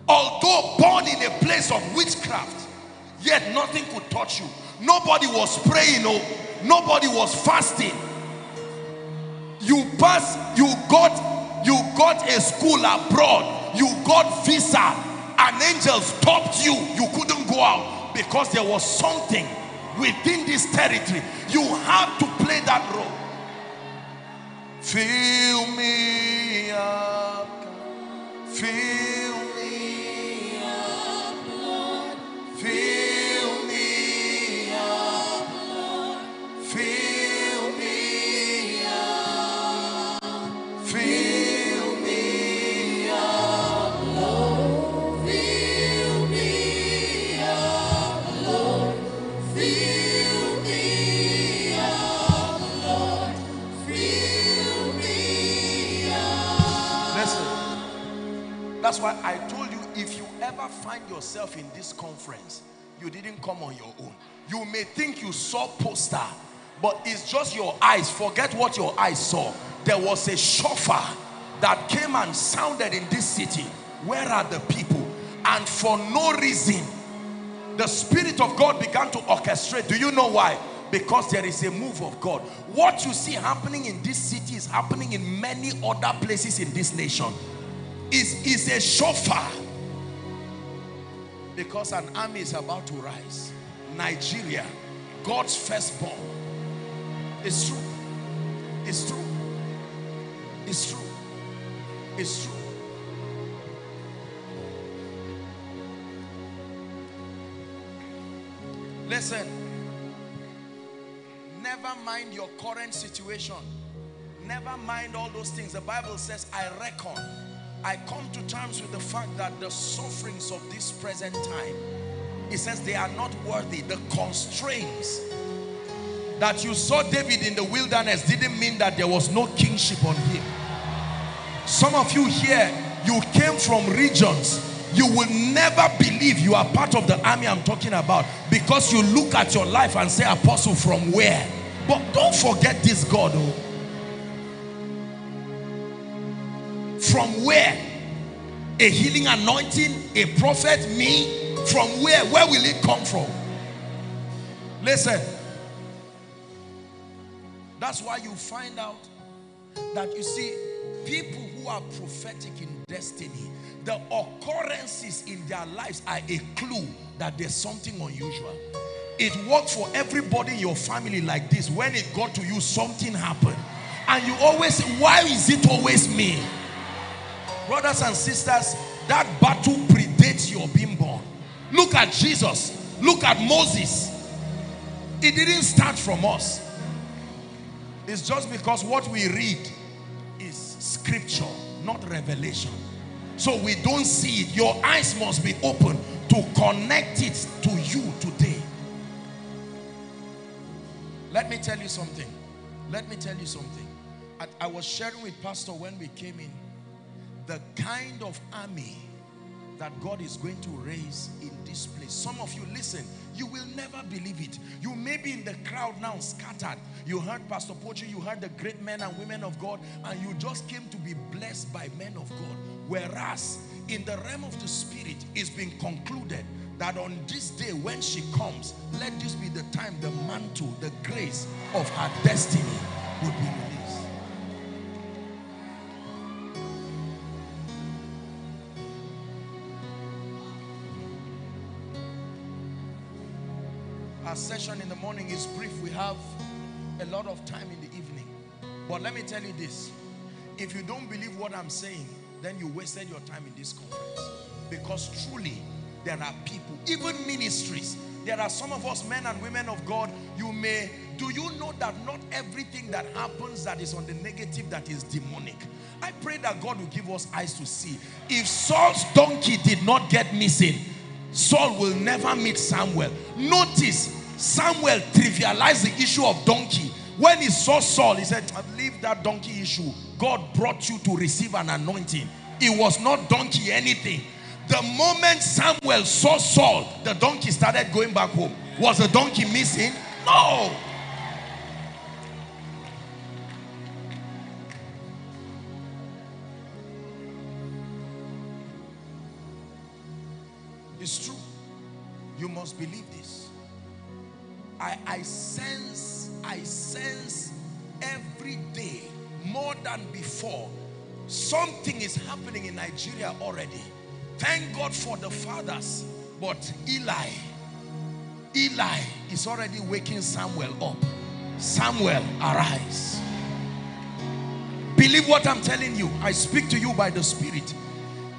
Although born in a place of witchcraft, yet nothing could touch you. Nobody was praying, no. Nobody was fasting. You got a school abroad. You got visa. An angel stopped you. You couldn't go out. Because there was something within this territory. You have to play that role. Fill me up. Fill me up, Lord. Fill me up, Lord. Fill me up. Fill me up, Lord. Fill me up. Fill me up, Lord. Fill me up. Listen, that's why I told you, if you ever find yourself in this conference, you didn't come on your own. You may think you saw poster, but it's just your eyes. Forget what your eyes saw. There was a shofar. that came and sounded in this city. Where are the people? And for no reason, the Spirit of God began to orchestrate. Do you know why? Because there is a move of God. What you see happening in this city is happening in many other places in this nation. Is a shofar. Because an army is about to rise. Nigeria, God's firstborn. It's true. It's true. It's true. It's true. Listen, never mind your current situation. Never mind all those things. The Bible says, I reckon. I come to terms with the fact that the sufferings of this present time, it says they are not worthy. The constraints that you saw David in the wilderness didn't mean that there was no kingship on him. Some of you here, you came from regions. You will never believe you are part of the army I'm talking about, because you look at your life and say, Apostle, from where? But don't forget this God. Oh. From where? A healing anointing? A prophet? Me? From where? Where will it come from? Listen. That's why you find out that, you see, people who are prophetic in destiny, the occurrences in their lives are a clue that there's something unusual. It worked for everybody in your family like this. When it got to you, something happened. And you always say, why is it always me? Brothers and sisters, that battle predates your being born. Look at Jesus. Look at Moses. It didn't start from us. It's just because what we read is scripture, not revelation. So we don't see it. Your eyes must be open to connect it to you today. Let me tell you something. Let me tell you something. I was sharing with Pastor when we came in, the kind of army that God is going to raise in this place. Some of you, listen, you will never believe it. You may be in the crowd now, scattered. You heard Pastor Kpoju, you heard the great men and women of God, and you just came to be blessed by men of God. Whereas in the realm of the Spirit, it's been concluded that on this day when she comes, let this be the time the mantle, the grace of her destiny will be released. Our session in the morning is brief. We have a lot of time in the evening. But let me tell you this. If you don't believe what I'm saying, then you wasted your time in this conference. Because truly, there are people, even ministries. There are some of us, men and women of God, you may, do you know that not everything that happens that is on the negative that is demonic? I pray that God will give us eyes to see. If Saul's donkey did not get missing, Saul will never meet Samuel. Notice, Samuel trivialized the issue of donkey. When he saw Saul, he said, leave that donkey issue. God brought you to receive an anointing. It was not donkey anything. The moment Samuel saw Saul, the donkey started going back home. Was the donkey missing? No. It's true. You must believe this. I sense every day, more than before, something is happening in Nigeria already. Thank God for the fathers, but Eli is already waking Samuel up. Samuel, arise. Believe what I'm telling you. I speak to you by the Spirit.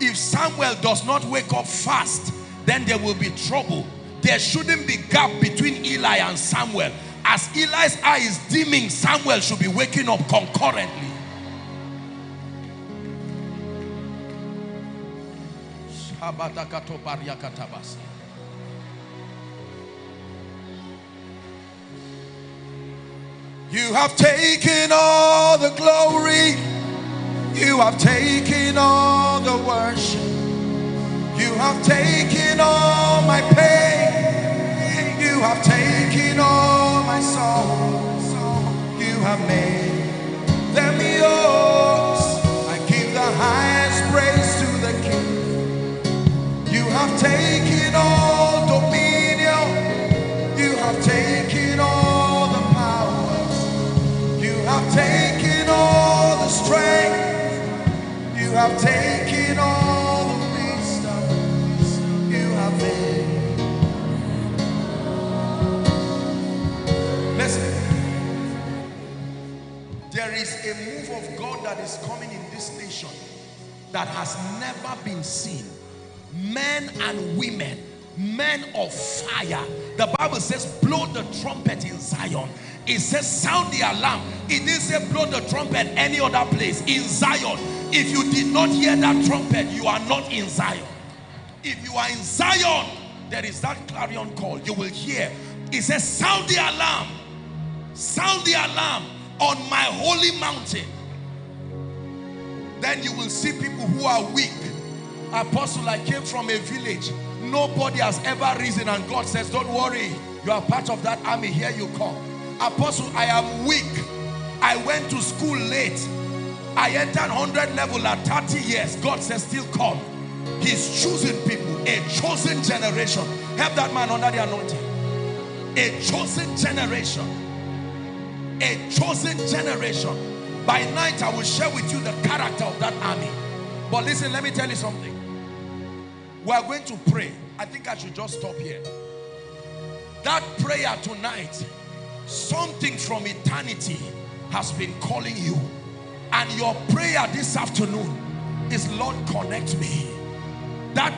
If Samuel does not wake up fast, then there will be trouble. There shouldn't be gap between Eli and Samuel. As Eli's eye is dimming, Samuel should be waking up concurrently. You have taken all the glory. You have taken all the worship. You have taken all my pain. You have taken all my soul, you have made them yours. I give You have taken all the mistakes you have made. Listen, there is a move of God that is coming in this nation that has never been seen. Men and women, men of fire. The Bible says, blow the trumpet in Zion. It says, sound the alarm. It didn't say, blow the trumpet any other place. In Zion. If you did not hear that trumpet, you are not in Zion. If you are in Zion, there is that clarion call. You will hear. It says, sound the alarm. Sound the alarm on my holy mountain. Then you will see people who are weak. Apostle, I came from a village. Nobody has ever risen, and God says, don't worry, you are part of that army. Here you come. Apostle, I am weak. I went to school late. I entered 100 level at 30 years. God says, still come. He's choosing people, a chosen generation. Help that man under the anointing. A chosen generation. A chosen generation. By night, I will share with you the character of that army. But listen, let me tell you something. We are going to pray. I think I should just stop here. That prayer tonight, something from eternity has been calling you. And your prayer this afternoon is, Lord, connect me. That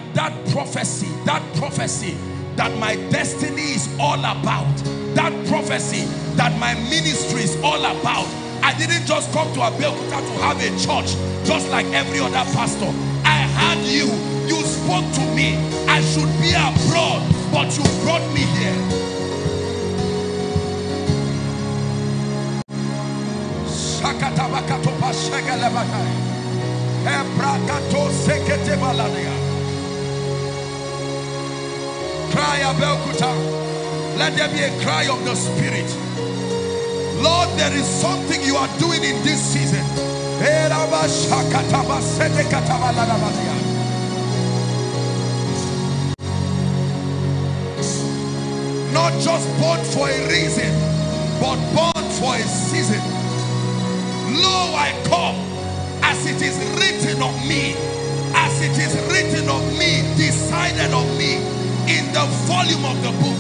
prophecy, that prophecy that my destiny is all about. That prophecy that my ministry is all about. I didn't just come to Abeokuta to have a church just like every other pastor. I had you. You spoke to me. I should be abroad, but you brought me here. Cry, Abeokuta. Let there be a cry of the Spirit. Lord, there is something you are doing in this season. Not just born for a reason, but born for a season. Lo, I come, as it is written of me, as it is written of me, decided of me, in the volume of the book.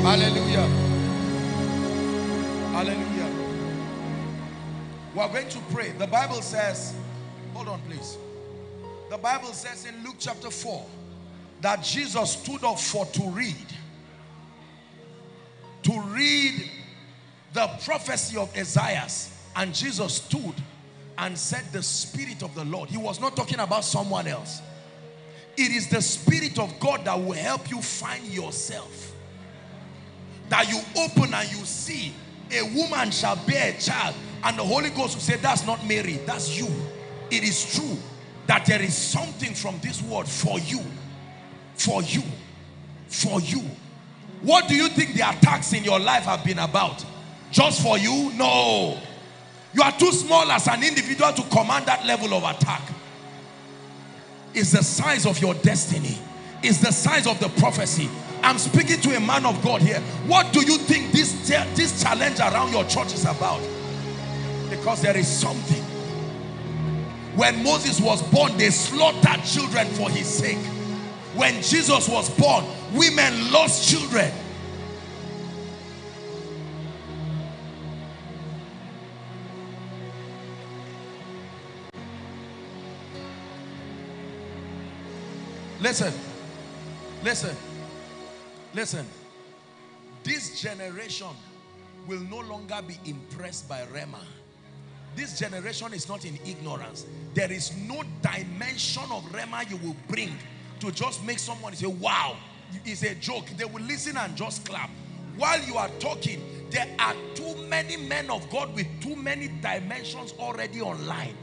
Hallelujah. Hallelujah. We are going to pray. The Bible says, hold on please. The Bible says in Luke chapter 4 that Jesus stood up for to read the prophecy of Isaiah, and Jesus stood and said, the Spirit of the Lord. He was not talking about someone else. It is the Spirit of God that will help you find yourself. That you open and you see, a woman shall bear a child. And the Holy Ghost will say, that's not Mary, that's you. It is true that there is something from this word for you. For you. For you. What do you think the attacks in your life have been about? Just for you? No. You are too small as an individual to command that level of attack. It's the size of your destiny. It's the size of the prophecy. I'm speaking to a man of God here. What do you think this challenge around your church is about? Because there is something. When Moses was born, they slaughtered children for his sake. When Jesus was born, women lost children. Listen, listen, listen. This generation will no longer be impressed by Rema. This generation is not in ignorance. There is no dimension of Rema you will bring to just make someone say, wow, it's a joke. They will listen and just clap. While you are talking, there are too many men of God with too many dimensions already online.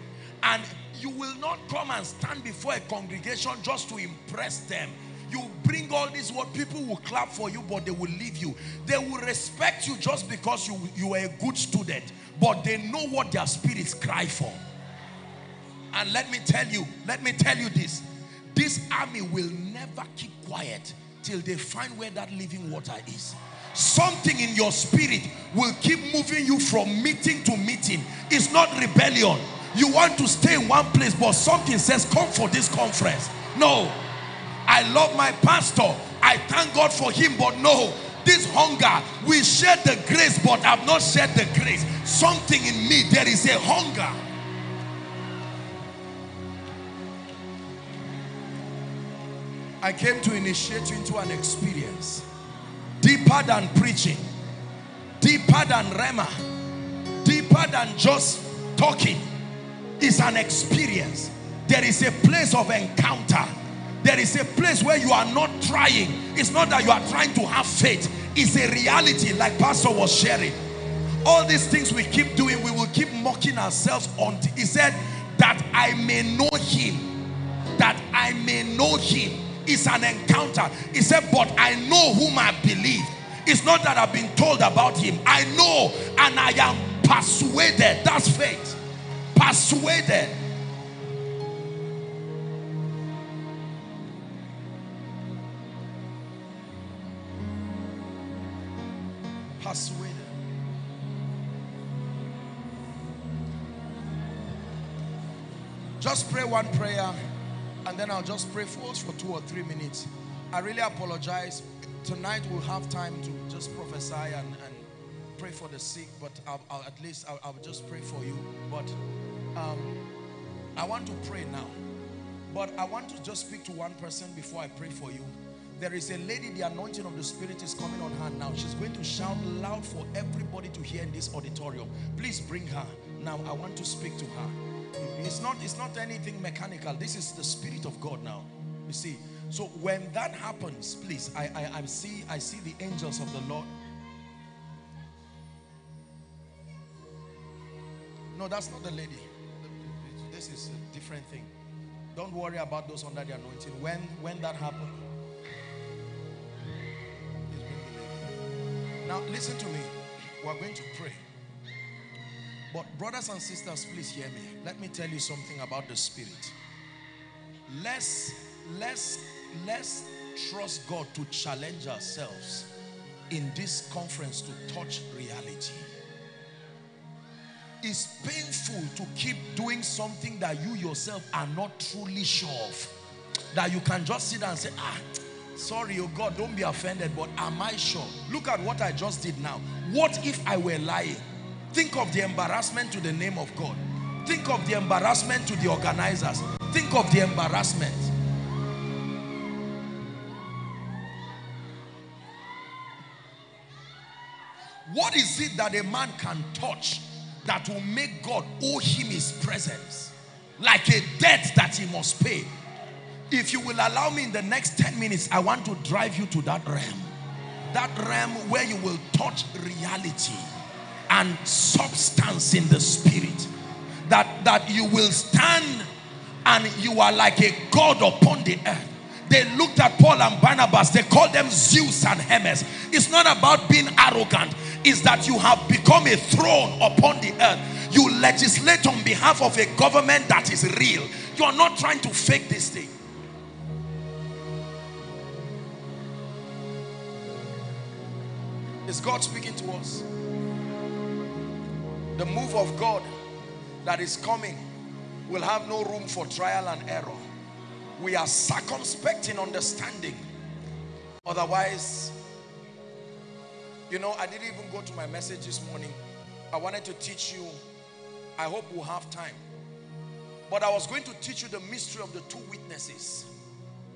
And you will not come and stand before a congregation just to impress them. You bring all this word, people will clap for you, but they will leave you. They will respect you just because you are a good student, but they know what their spirits cry for. And let me tell you this. This army will never keep quiet till they find where that living water is. Something in your spirit will keep moving you from meeting to meeting. It's not rebellion. You want to stay in one place, but something says, come for this conference. No. I love my pastor. I thank God for him, but no. This hunger, we shared the grace, but I've not shared the grace. Something in me, there is a hunger. I came to initiate you into an experience deeper than preaching, deeper than rhema, deeper than just talking. It's an experience. There is a place of encounter. There is a place where you are not trying. It's not that you are trying to have faith. It's a reality, like Pastor was sharing. All these things we keep doing, we will keep mocking ourselves until he said, that I may know him. That I may know him. It's an encounter. He said, but I know whom I believe. It's not that I've been told about him. I know and I am persuaded. That's faith. Persuaded. Persuaded. Just pray one prayer. And then I'll just pray for us for 2 or 3 minutes. I really apologize. Tonight we'll have time to just prophesy and pray for the sick, but I'll just pray for you. But I want to pray now. But I want to just speak to one person before I pray for you. There is a lady, the anointing of the Spirit is coming on her now. She's going to shout loud for everybody to hear in this auditorium. Please bring her. Now I want to speak to her. It's not anything mechanical. This is the Spirit of God now. You see, so when that happens, please, I see the angels of the Lord. No, that's not the lady. This is a different thing. Don't worry about those under the anointing. When that happened, it's been the lady. Now listen to me. We're going to pray. But brothers and sisters, please hear me. Let me tell you something about the Spirit. Let's trust God to challenge ourselves in this conference to touch reality. It's painful to keep doing something that you yourself are not truly sure of. That you can just sit and say, sorry, oh God, don't be offended, but am I sure? Look at what I just did now. What if I were lying? Think of the embarrassment to the name of God. Think of the embarrassment to the organizers. Think of the embarrassment. What is it that a man can touch that will make God owe him his presence? Like a debt that he must pay. If you will allow me in the next 10 minutes, I want to drive you to that realm. That realm where you will touch reality and substance in the spirit, that you will stand and you are like a god upon the earth. They looked at Paul and Barnabas, they called them Zeus and Hermes. It's not about being arrogant, it's that you have become a throne upon the earth. You legislate on behalf of a government that is real. You are not trying to fake this thing. Is God speaking to us? The move of God that is coming will have no room for trial and error. We are circumspect in understanding. Otherwise, you know, I didn't even go to my message this morning. I wanted to teach you, I hope we'll have time. But I was going to teach you the mystery of the two witnesses.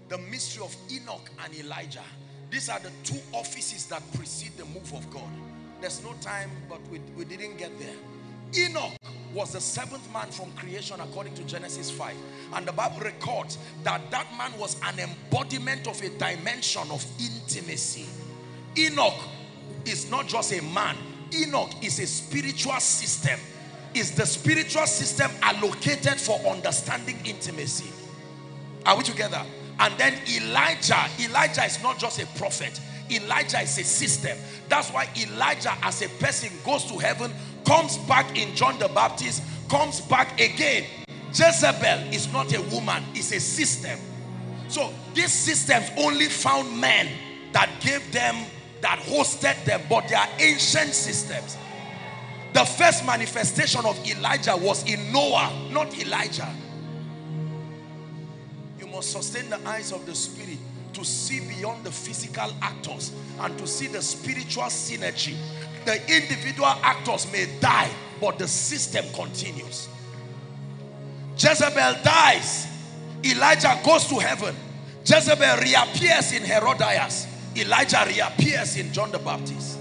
The mystery of Enoch and Elijah. These are the two offices that precede the move of God. There's no time, but we didn't get there. Enoch was the seventh man from creation according to Genesis 5. And the Bible records that that man was an embodiment of a dimension of intimacy. Enoch is not just a man. Enoch is a spiritual system. is the spiritual system allocated for understanding intimacy. Are we together? And then Elijah is not just a prophet. Elijah is a system. That's why Elijah as a person goes to heaven, comes back in John the Baptist, comes back again. Jezebel is not a woman, it's a system. So these systems only found men that gave them, that hosted them, but they are ancient systems. The first manifestation of Elijah was in Noah, not Elijah. You must sustain the eyes of the Spirit to see beyond the physical actors and to see the spiritual synergy. The individual actors may die, but the system continues. Jezebel dies. Elijah goes to heaven. Jezebel reappears in Herodias. Elijah reappears in John the Baptist.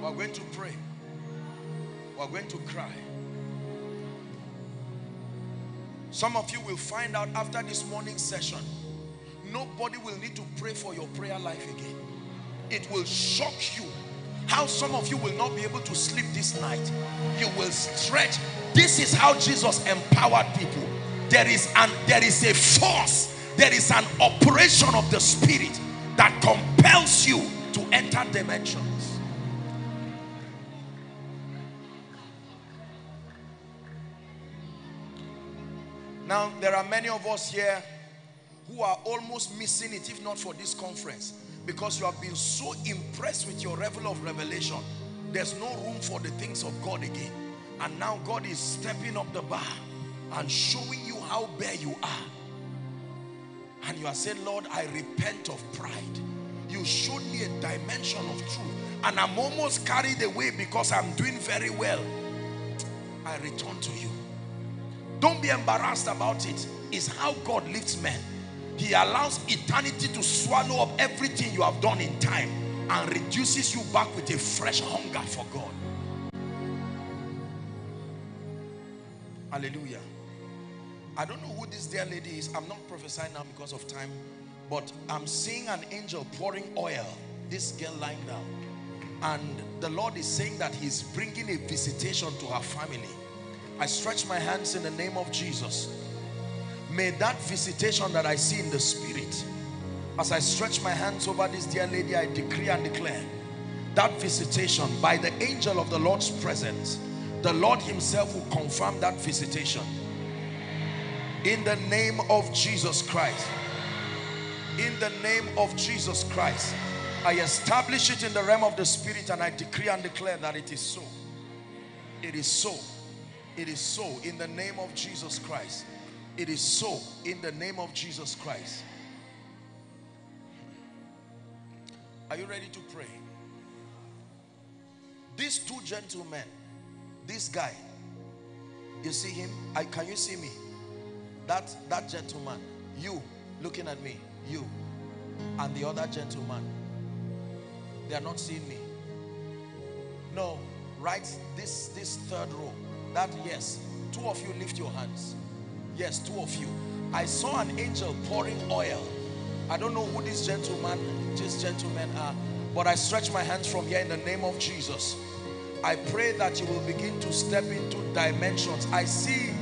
We're going to pray. We're going to cry. Some of you will find out after this morning's session, nobody will need to pray for your prayer life again. It will shock you how some of you will not be able to sleep this night. You will stretch. This is how Jesus empowered people. There is a force, there is an operation of the Spirit that compels you to enter dimensions. Now, there are many of us here who are almost missing it if not for this conference, because you have been so impressed with your level of revelation. There's no room for the things of God again. And now God is stepping up the bar and showing you how bare you are. And you are saying, Lord, I repent of pride. You showed me a dimension of truth, and I'm almost carried away because I'm doing very well. I return to you. Don't be embarrassed about it. It's how God lifts men. He allows eternity to swallow up everything you have done in time and reduces you back with a fresh hunger for God. Hallelujah. I don't know who this dear lady is. I'm not prophesying now because of time, but I'm seeing an angel pouring oil. This girl lying down. And the Lord is saying that he's bringing a visitation to her family. I stretch my hands in the name of Jesus. May that visitation that I see in the Spirit, as I stretch my hands over this dear lady, I decree and declare that visitation by the angel of the Lord's presence, the Lord himself will confirm that visitation. In the name of Jesus Christ. In the name of Jesus Christ. I establish it in the realm of the Spirit, and I decree and declare that it is so. It is so. It is so in the name of Jesus Christ. It is so in the name of Jesus Christ. Are you ready to pray? These two gentlemen, this guy, you see him? Can you see me? That gentleman, you looking at me, you, and the other gentleman, they are not seeing me. No, right, this third row, that, yes, two of you lift your hands. Yes, two of you. I saw an angel pouring oil. I don't know who these gentlemen are, but I stretch my hands from here in the name of Jesus. I pray that you will begin to step into dimensions. I see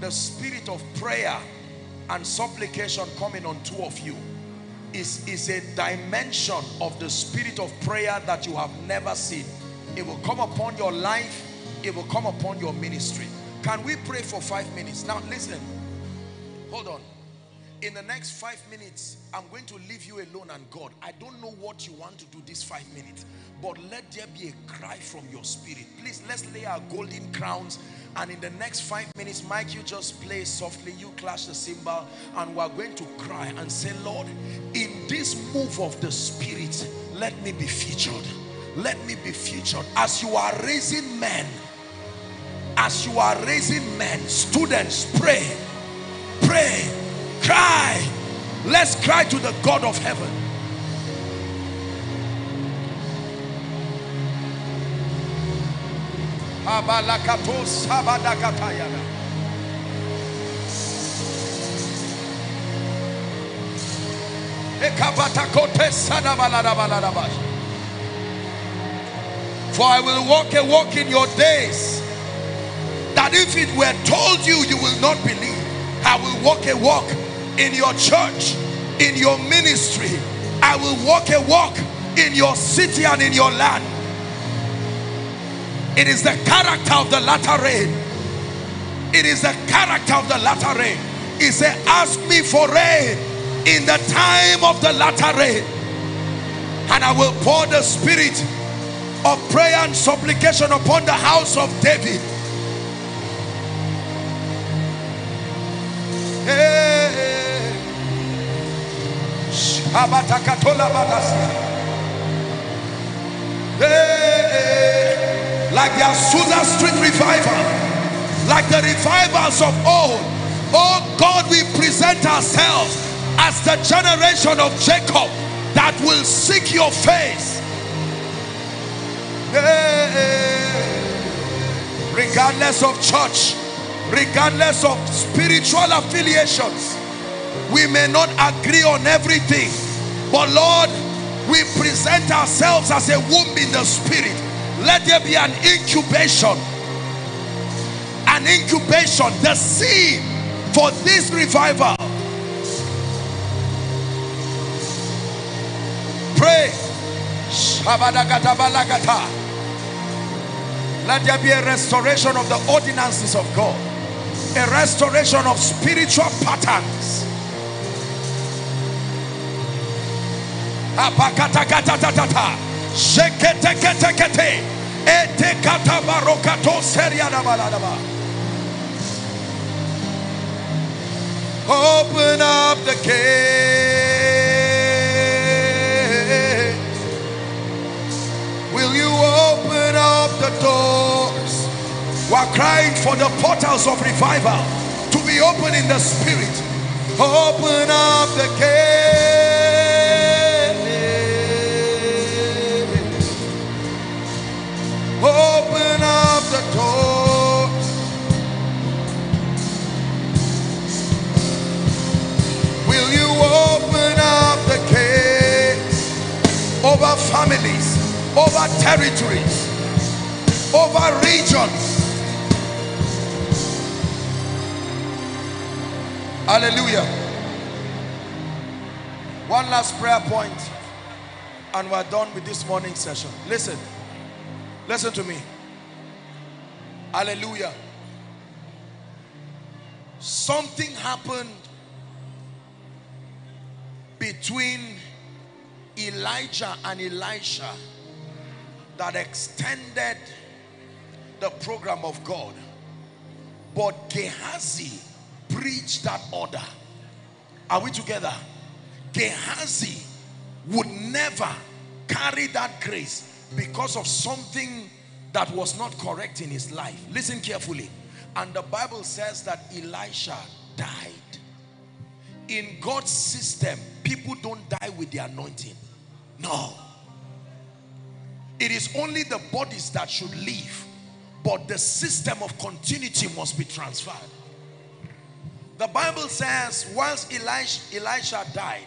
the spirit of prayer and supplication coming on two of you. It's a dimension of the spirit of prayer that you have never seen. It will come upon your life. It will come upon your ministry. Can we pray for 5 minutes? Now listen, hold on. In the next 5 minutes, I'm going to leave you alone and God. I don't know what you want to do these 5 minutes, but let there be a cry from your spirit. Please, let's lay our golden crowns, and in the next 5 minutes, Mike, you just play softly, you clash the cymbal, and we're going to cry and say, Lord, in this move of the Spirit, let me be featured. Let me be featured. As you are raising men, as you are raising men, students, pray, cry. Let's cry to the God of heaven. For I will walk a walk in your days, that if it were told you, you will not believe. I will walk a walk in your church, in your ministry. I will walk a walk in your city and in your land. It is the character of the latter rain. It is the character of the latter rain. He said, ask me for rain in the time of the latter rain, and I will pour the spirit of prayer and supplication upon the house of David. Like the Azusa Street Revival, like the revivals of old. Oh God, we present ourselves as the generation of Jacob that will seek your face. Regardless of church, regardless of spiritual affiliations, we may not agree on everything, but Lord, we present ourselves as a womb in the spirit. Let there be an incubation, the seed for this revival. Pray. Let there be a restoration of the ordinances of God, a restoration of spiritual patterns. Open up the gate. Will you open up the doors? We're crying for the portals of revival to be open in the spirit. Open up the gate. Open up the doors. Will you open up the gates over families, over territories, over regions? Hallelujah. One last prayer point and we're done with this morning's session. Listen. Listen to me. Hallelujah. Something happened between Elijah and Elisha that extended the program of God, but Gehazi breached that order. Are we together? Gehazi would never carry that grace because of something that was not correct in his life. Listen carefully. And the Bible says that Elisha died. In God's system, people don't die with the anointing. No. It is only the bodies that should live, but the system of continuity must be transferred. The Bible says, whilst Elisha died,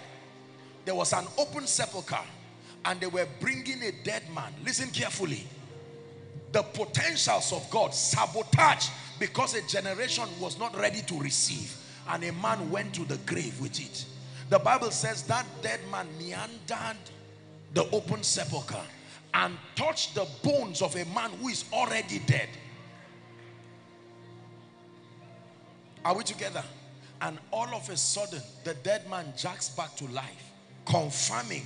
there was an open sepulchre, and they were bringing a dead man. Listen carefully. The potentials of God sabotaged because a generation was not ready to receive. And a man went to the grave with it. The Bible says that dead man meandered the open sepulchre and touched the bones of a man who is already dead. Are we together? And all of a sudden, the dead man jacks back to life, confirming,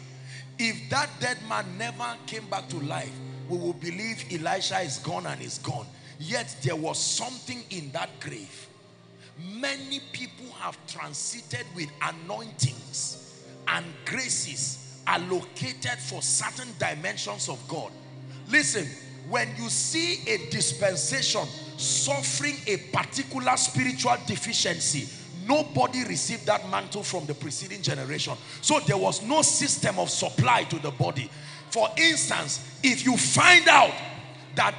if that dead man never came back to life, we will believe Elisha is gone and is gone. Yet there was something in that grave. Many people have transited with anointings and graces allocated for certain dimensions of God. Listen, when you see a dispensation suffering a particular spiritual deficiency, nobody received that mantle from the preceding generation. So there was no system of supply to the body. For instance, if you find out that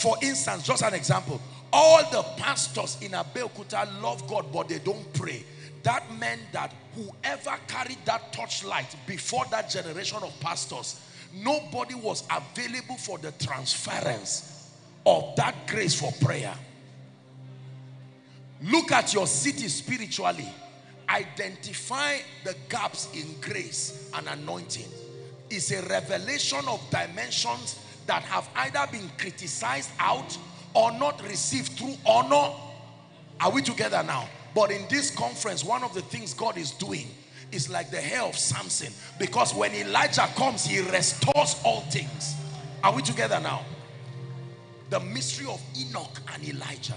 just an example, all the pastors in Abeokuta love God, but they don't pray. that meant that whoever carried that torchlight before that generation of pastors, nobody was available for the transference of that grace for prayer. Look at your city spiritually. Identify the gaps in grace and anointing. It's a revelation of dimensions that have either been criticized out or not received through honor. Are we together now? But in this conference, one of the things God is doing is like the hair of Samson, because when Elijah comes, he restores all things. Are we together now? The mystery of Enoch and Elijah.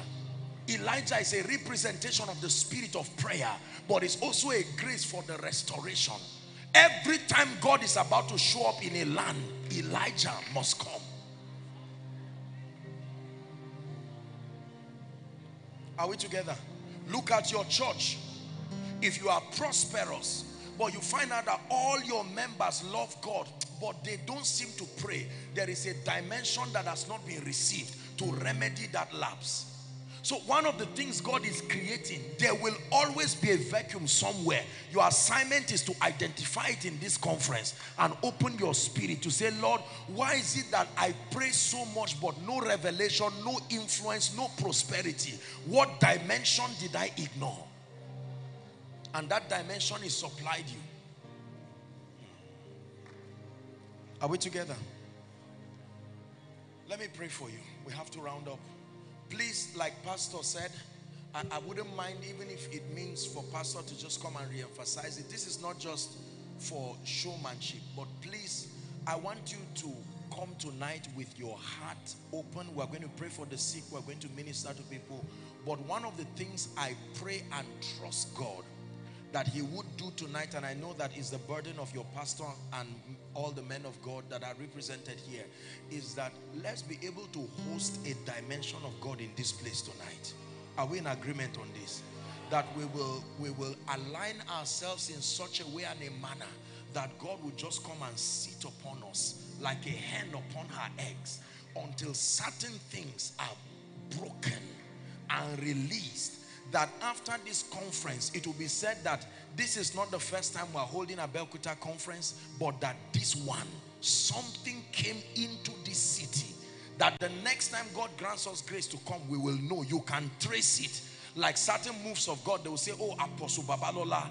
Elijah is a representation of the spirit of prayer, but it's also a grace for the restoration. Every time God is about to show up in a land, Elijah must come. Are we together? Look at your church. If you are prosperous, but you find out that all your members love God, but they don't seem to pray, there is a dimension that has not been received to remedy that lapse. So one of the things God is creating, there will always be a vacuum somewhere. Your assignment is to identify it in this conference and open your spirit to say, Lord, why is it that I pray so much but no revelation, no influence, no prosperity? What dimension did I ignore? And that dimension is supplied you. Are we together? Let me pray for you. We have to round up. Please, like Pastor said, I wouldn't mind even if it means for Pastor to just come and re-emphasize it. This is not just for showmanship, but please, I want you to come tonight with your heart open. We're going to pray for the sick. We're going to minister to people. But one of the things I pray and trust God that he would do tonight, and I know that is the burden of your pastor and all the men of God that are represented here, is that let's be able to host a dimension of God in this place tonight. Are we in agreement on this? That we will align ourselves in such a way and a manner that God will just come and sit upon us like a hen upon her eggs until certain things are broken and released. That after this conference, it will be said that this is not the first time we're holding a Abeokuta conference, but that this one, something came into this city. That the next time God grants us grace to come, we will know. You can trace it. Like certain moves of God, they will say, oh, Apostle Babalola,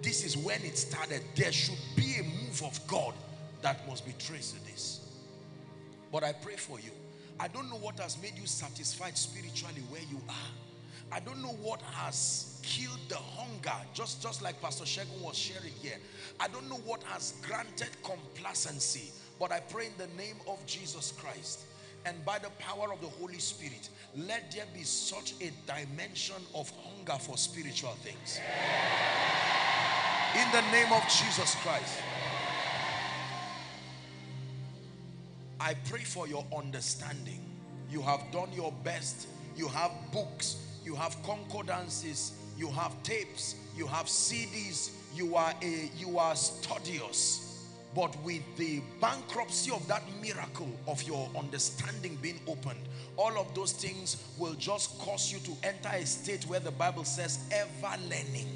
this is when it started. There should be a move of God that must be traced to this. But I pray for you. I don't know what has made you satisfied spiritually where you are. I don't know what has killed the hunger, just like Pastor Shegun was sharing here. I don't know what has granted complacency, but I pray in the name of Jesus Christ and by the power of the Holy Spirit, let there be such a dimension of hunger for spiritual things. In the name of Jesus Christ. I pray for your understanding. You have done your best. You have books. You have concordances, you have tapes, you have CDs, you are studious. But with the bankruptcy of that miracle of your understanding being opened, all of those things will just cause you to enter a state where the Bible says ever learning,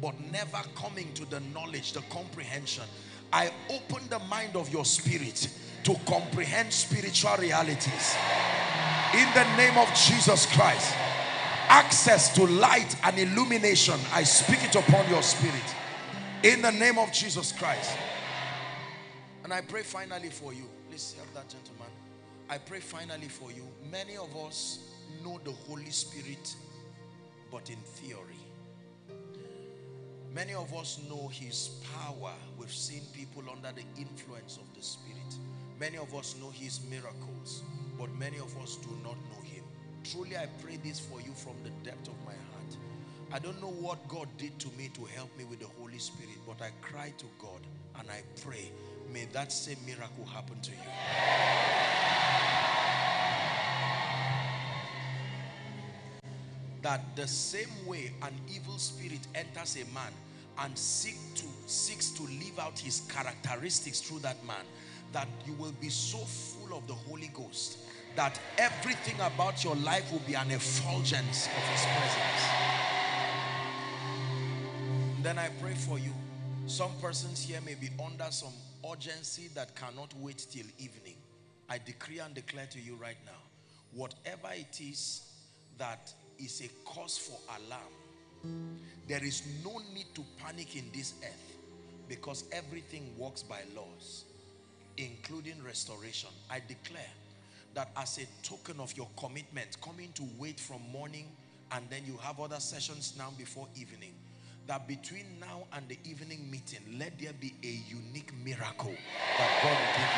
but never coming to the knowledge, the comprehension. I open the mind of your spirit to comprehend spiritual realities. In the name of Jesus Christ. Access to light and illumination, I speak it upon your spirit in the name of Jesus Christ. And I pray finally for you. Please help that gentleman. I pray finally for you. Many of us know the Holy Spirit, but in theory. Many of us know his power. We've seen people under the influence of the Spirit. Many of us know his miracles, but many of us do not know him. Truly, I pray this for you from the depth of my heart. I don't know what God did to me to help me with the Holy Spirit, but I cry to God and I pray, may that same miracle happen to you. That the same way an evil spirit enters a man and seeks to live out his characteristics through that man, that you will be so full of the Holy Ghost that everything about your life will be an effulgence of his presence. Then I pray for you. Some persons here may be under some urgency that cannot wait till evening. I decree and declare to you right now, whatever it is that is a cause for alarm, there is no need to panic in this earth, because everything works by laws, including restoration. I declare that as a token of your commitment, coming to wait from morning, and then you have other sessions now before evening, that between now and the evening meeting, let there be a unique miracle that God will take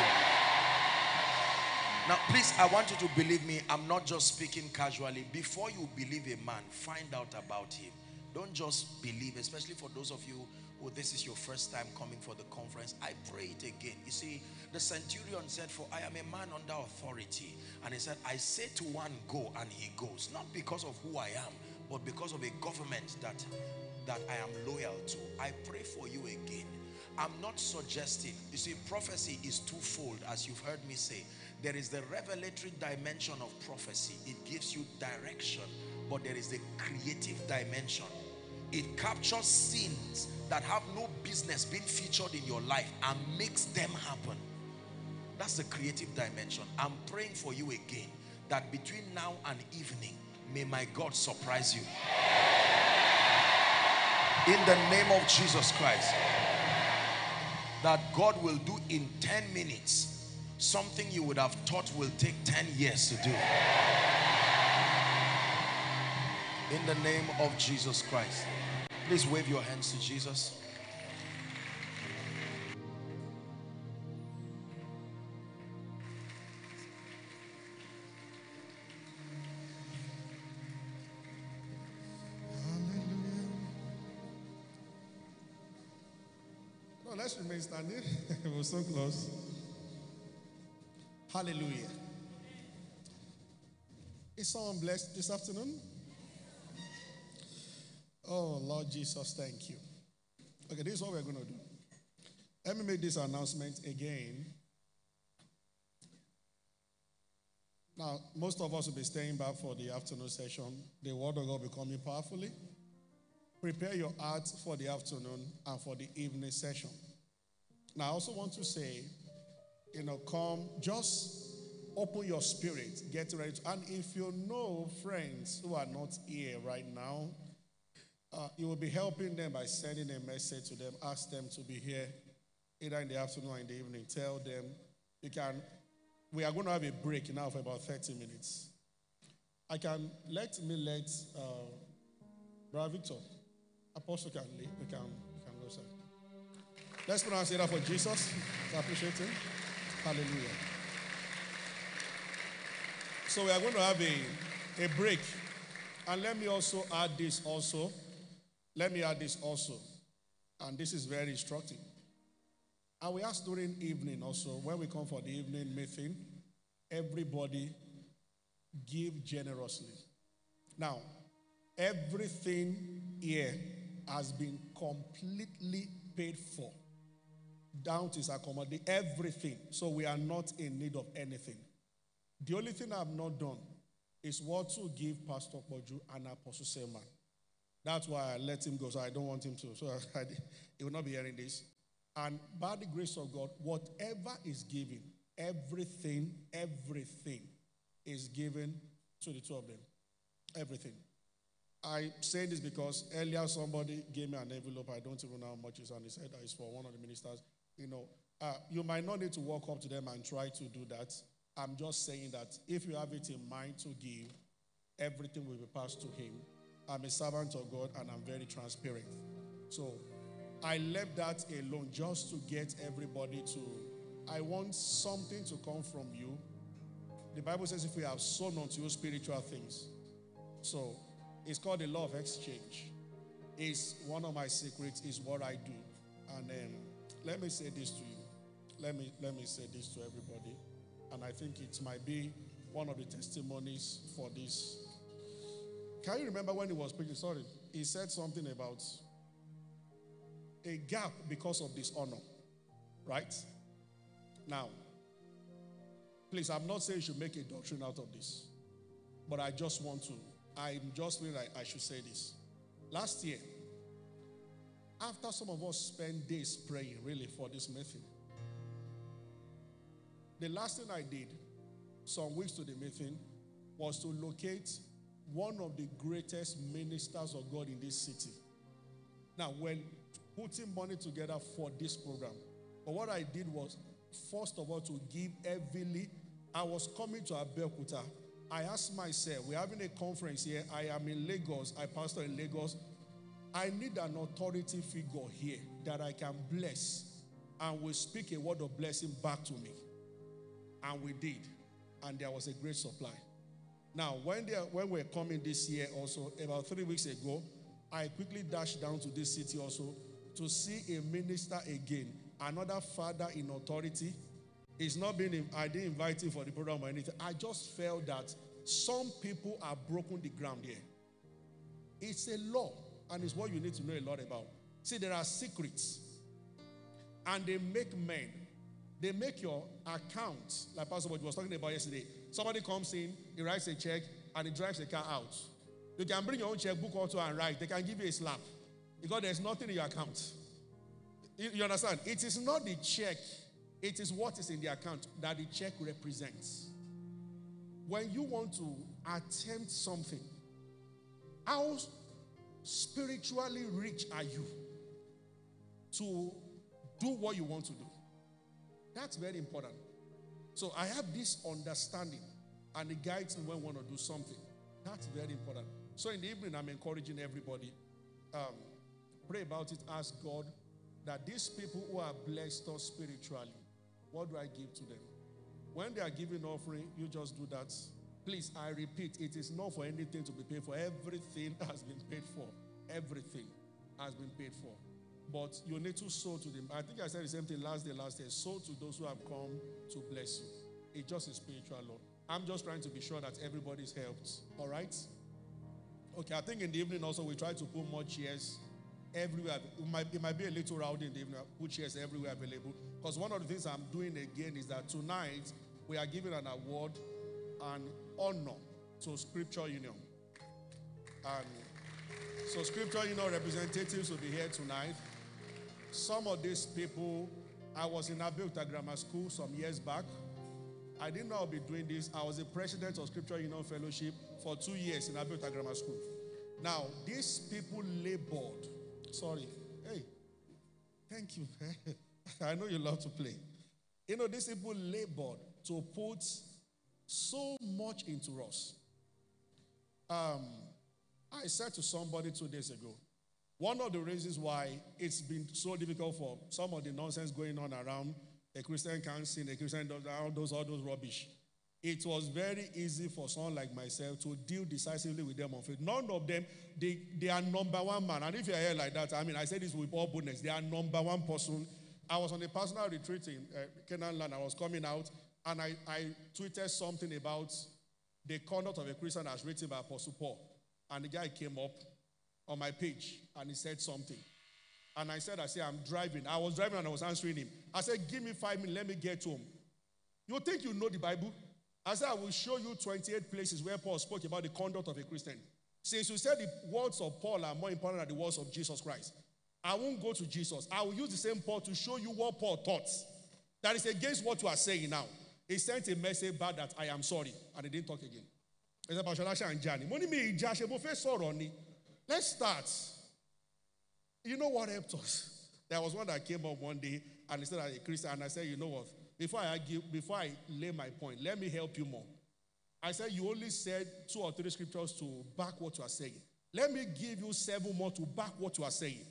your life. Now, please, I want you to believe me. I'm not just speaking casually. Before you believe a man, find out about him. Don't just believe, especially for those of you who this is your first time coming for the conference. I pray it again. You see, the centurion said, for I am a man under authority. And he said, I say to one, go, and he goes. Not because of who I am, but because of a government that I am loyal to. I pray for you again. I'm not suggesting. You see, prophecy is twofold, as you've heard me say. There is the revelatory dimension of prophecy. It gives you direction, but there is the creative dimension. It captures scenes that have no business being featured in your life and makes them happen. That's the creative dimension. I'm praying for you again, that between now and evening, may my God surprise you. In the name of Jesus Christ. That God will do in 10 minutes something you would have thought will take 10 years to do. In the name of Jesus Christ. Please wave your hands to Jesus. Let's remain standing. We're so close. Hallelujah. Is someone blessed this afternoon? Oh, Lord Jesus, thank you. Okay, this is what we're going to do. Let me make this announcement again. Now, most of us will be staying back for the afternoon session. The word of God will be coming powerfully. Prepare your heart for the afternoon and for the evening session. Now, I also want to say, you know, come, just open your spirit, get ready. And if you know friends who are not here right now, you will be helping them by sending a message to them. Ask them to be here, either in the afternoon or in the evening. Tell them, you can, we are going to have a break now for about 30 minutes. Let Brother Victor, Apostle can leave. We can go, sir. Let's put our hands for Jesus. I appreciate him. Hallelujah. So we are going to have a break. And let me add this also. And this is very instructive. And we ask during evening also, when we come for the evening meeting, everybody give generously. Now, everything here has been completely paid for. Down to his accommodation, everything. So we are not in need of anything. The only thing I have not done is what to give Pastor Bojo and Apostle Selman. That's why I let him go. So I don't want him to. So he will not be hearing this. And by the grace of God, whatever is given, everything is given to the two of them. Everything. I say this because earlier somebody gave me an envelope. I don't even know how much it is, and he said that it's for one of the ministers. You know, you might not need to walk up to them and try to do that. I'm just saying that if you have it in mind to give, everything will be passed to him. I'm a servant of God, and I'm very transparent. So I left that alone just to get everybody to, I want something to come from you. The Bible says if we have sown unto you spiritual things. So it's called the law of exchange. It's one of my secrets. It's what I do. And let me say this to you. Let me say this to everybody. And I think it might be one of the testimonies for this. Can you remember when he was preaching? Sorry. He said something about a gap because of dishonor. Right? Now, please, I'm not saying you should make a doctrine out of this. But I just want to. I'm just feeling like I should say this. Last year, After some of us spend days praying really for this meeting, the last thing I did some weeks to the meeting was to locate one of the greatest ministers of God in this city. Now, when putting money together for this program, but what I did was, first of all, to give heavily. I was coming to Abeokuta. I asked myself, we're having a conference here. I am in Lagos. I pastor in Lagos. I need an authority figure here that I can bless and will speak a word of blessing back to me. And we did. And there was a great supply. Now, when we're coming this year also, about 3 weeks ago, I quickly dashed down to this city also to see a minister again, another father in authority. It's not been, I didn't invite him for the program or anything. I just felt that some people are broken the ground here. It's a law, and it's what you need to know a lot about. See, there are secrets, and they make men. They make your account, like Pastor Bojo was talking about yesterday. Somebody comes in, he writes a check, and he drives a car out. You can bring your own checkbook also and write. They can give you a slap because there's nothing in your account. You understand? It is not the check. It is what is in the account that the check represents. When you want to attempt something, how spiritually rich are you to do what you want to do? That's very important. So I have this understanding, and it guides me when I want to do something. That's very important. So in the evening, I'm encouraging everybody. Pray about it. Ask God that these people who are blessed us spiritually, what do I give to them? When they are giving offering, you just do that. Please, I repeat, it is not for anything to be paid for. Everything has been paid for. Everything has been paid for. But you need to sow to them. I think I said the same thing last day. Sow to those who have come to bless you. It's just a spiritual law. I'm just trying to be sure that everybody's helped. All right? Okay, I think in the evening also we try to put more chairs everywhere. It might be a little rowdy in the evening. Put chairs everywhere available. Because one of the things I'm doing again is that tonight we are giving an award and honor to Scripture Union. And so Scripture Union representatives will be here tonight. Some of these people, I was in Abeokuta Grammar School some years back. I didn't know I'll be doing this. I was the president of Scripture Union Fellowship for 2 years in Abeokuta Grammar School. Now, these people labored. Sorry. Hey, thank you. I know you love to play. You know, these people labored to put so much into us. I said to somebody 2 days ago, one of the reasons why it's been so difficult for some of the nonsense going on around the Christian council, the Christian, all those rubbish. It was very easy for someone like myself to deal decisively with them on faith. None of them, they are number one man. And if you're here like that, I mean, I say this with all boldness. They are number one person. I was on a personal retreat in Kenanland. I was coming out, and I tweeted something about the conduct of a Christian as written by Apostle Paul. And the guy came up on my page, and he said something. And I said, I'm driving. I was driving and I was answering him. I said, give me 5 minutes, let me get home. You think you know the Bible? I said, I will show you 28 places where Paul spoke about the conduct of a Christian. Since you said the words of Paul are more important than the words of Jesus Christ, I won't go to Jesus. I will use the same Paul to show you what Paul taught. That is against what you are saying now. He sent a message back that I am sorry. And he didn't talk again. He said, Pastor Shola and Johnny, let's start. You know what helped us? There was one that came up one day, and he said, I'm a Christian. And I said, you know what? Before I lay my point, let me help you more. I said, you only said 2 or 3 scriptures to back what you are saying. Let me give you 7 more to back what you are saying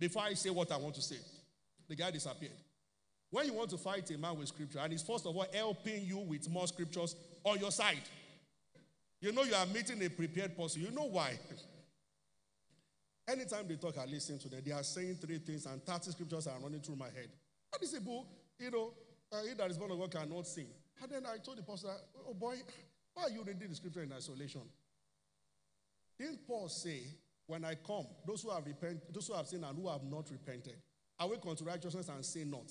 before I say what I want to say. The guy disappeared. When you want to fight a man with scripture, and he's first of all helping you with more scriptures on your side, you know you are meeting a prepared person. You know why? Anytime they talk, I listen to them. They are saying 3 things, and 30 scriptures are running through my head. And it's a book, you know, he that is born of God cannot sin. And then I told the pastor, oh boy, why are you reading the scripture in isolation? Didn't Paul say, when I come, those who have repented, those who have sinned and who have not repented, I will come to righteousness and sin not.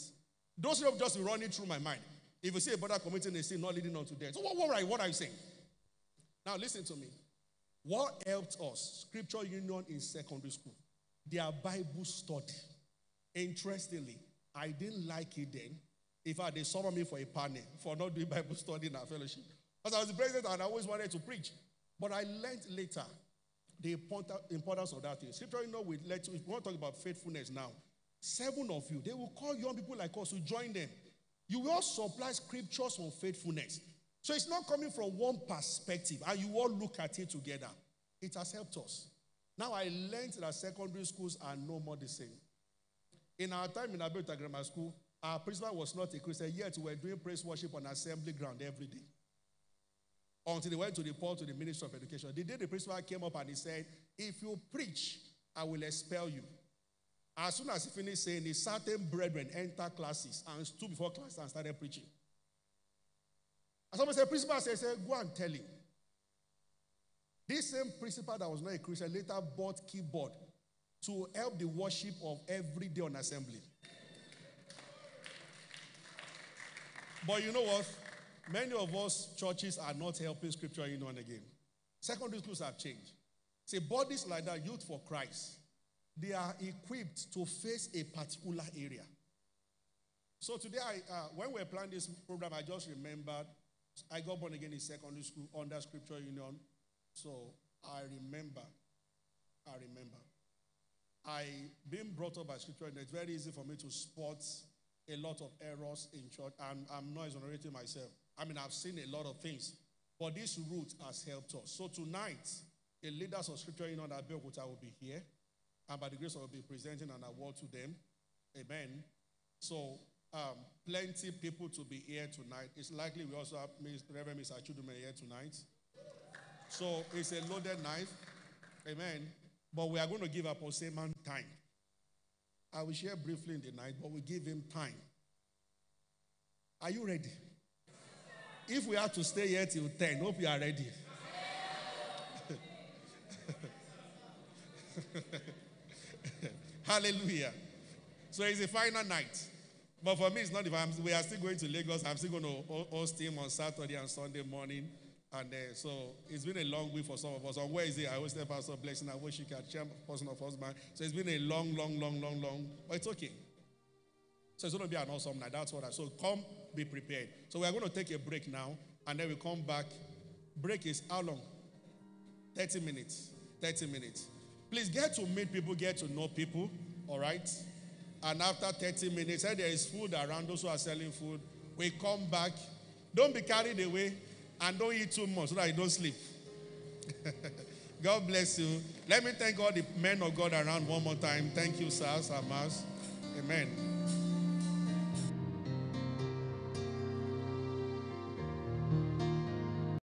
Those who have just been running through my mind. If you say a brother committing a sin, not leading unto death. So what are you saying? Now listen to me. What helped us? Scripture Union in secondary school. their Bible study. Interestingly, I didn't like it then. In fact, they summoned me for a panel for not doing Bible study in our fellowship. Because I was the president and I always wanted to preach. But I learned later the importance of that thing. Scripture, you know, we want to talk about faithfulness now. 7 of you, they will call young people like us to join them. You will supply scriptures on faithfulness. So it's not coming from one perspective, and you all look at it together. It has helped us. Now I learned that secondary schools are no more the same. In our time in Abeokuta Grammar School, our principal was not a Christian, yet we were doing praise worship on assembly ground every day. Until they went to report to the Ministry of Education. The day the principal came up and he said, if you preach, I will expel you. As soon as he finished saying it, certain brethren entered classes and stood before class and started preaching. And somebody said, principal said, go and tell him. This same principal that was not a Christian later bought keyboard to help the worship of every day on assembly. But you know what? Many of us churches are not helping Scripture Union again. Secondary schools have changed. See, bodies like that, Youth for Christ, they are equipped to face a particular area. So today, when we were planning this program, I just remembered I got born again in secondary school under Scripture Union. So I remember. I being brought up by Scripture Union, it's very easy for me to spot a lot of errors in church. I'm not exonerating myself. I mean, I've seen a lot of things. But this route has helped us. So tonight, the leaders of Scripture Union at Abeokuta will be here. And by the grace of God, I'll be presenting an award to them. Amen. So, plenty people to be here tonight. It's likely we also have Reverend Mr. Achudum here tonight. So, it's a loaded knife. Amen. But we are going to give Apostle Selman time. I will share briefly in the night, but we give him time. Are you ready? If we have to stay here till 10, hope you are ready. Hallelujah. So it's a final night. But for me, it's not if we are still going to Lagos. I'm still going to host him on Saturday and Sunday morning. And so it's been a long week for some of us. On Wednesday, I hosted Pastor Blessing. I wish you could share person of husband. So it's been a long. But it's okay. So it's going to be an awesome night. That's what I so come be prepared. So we are going to take a break now. And then we come back. Break is how long? 30 minutes. 30 minutes. Please get to meet people. Get to know people. All right? And after 30 minutes, there is food around. Those who are selling food, we come back. Don't be carried away. And don't eat too much so that you don't sleep. God bless you. Let me thank all the men of God around one more time. Thank you, sirs and mas. Amen.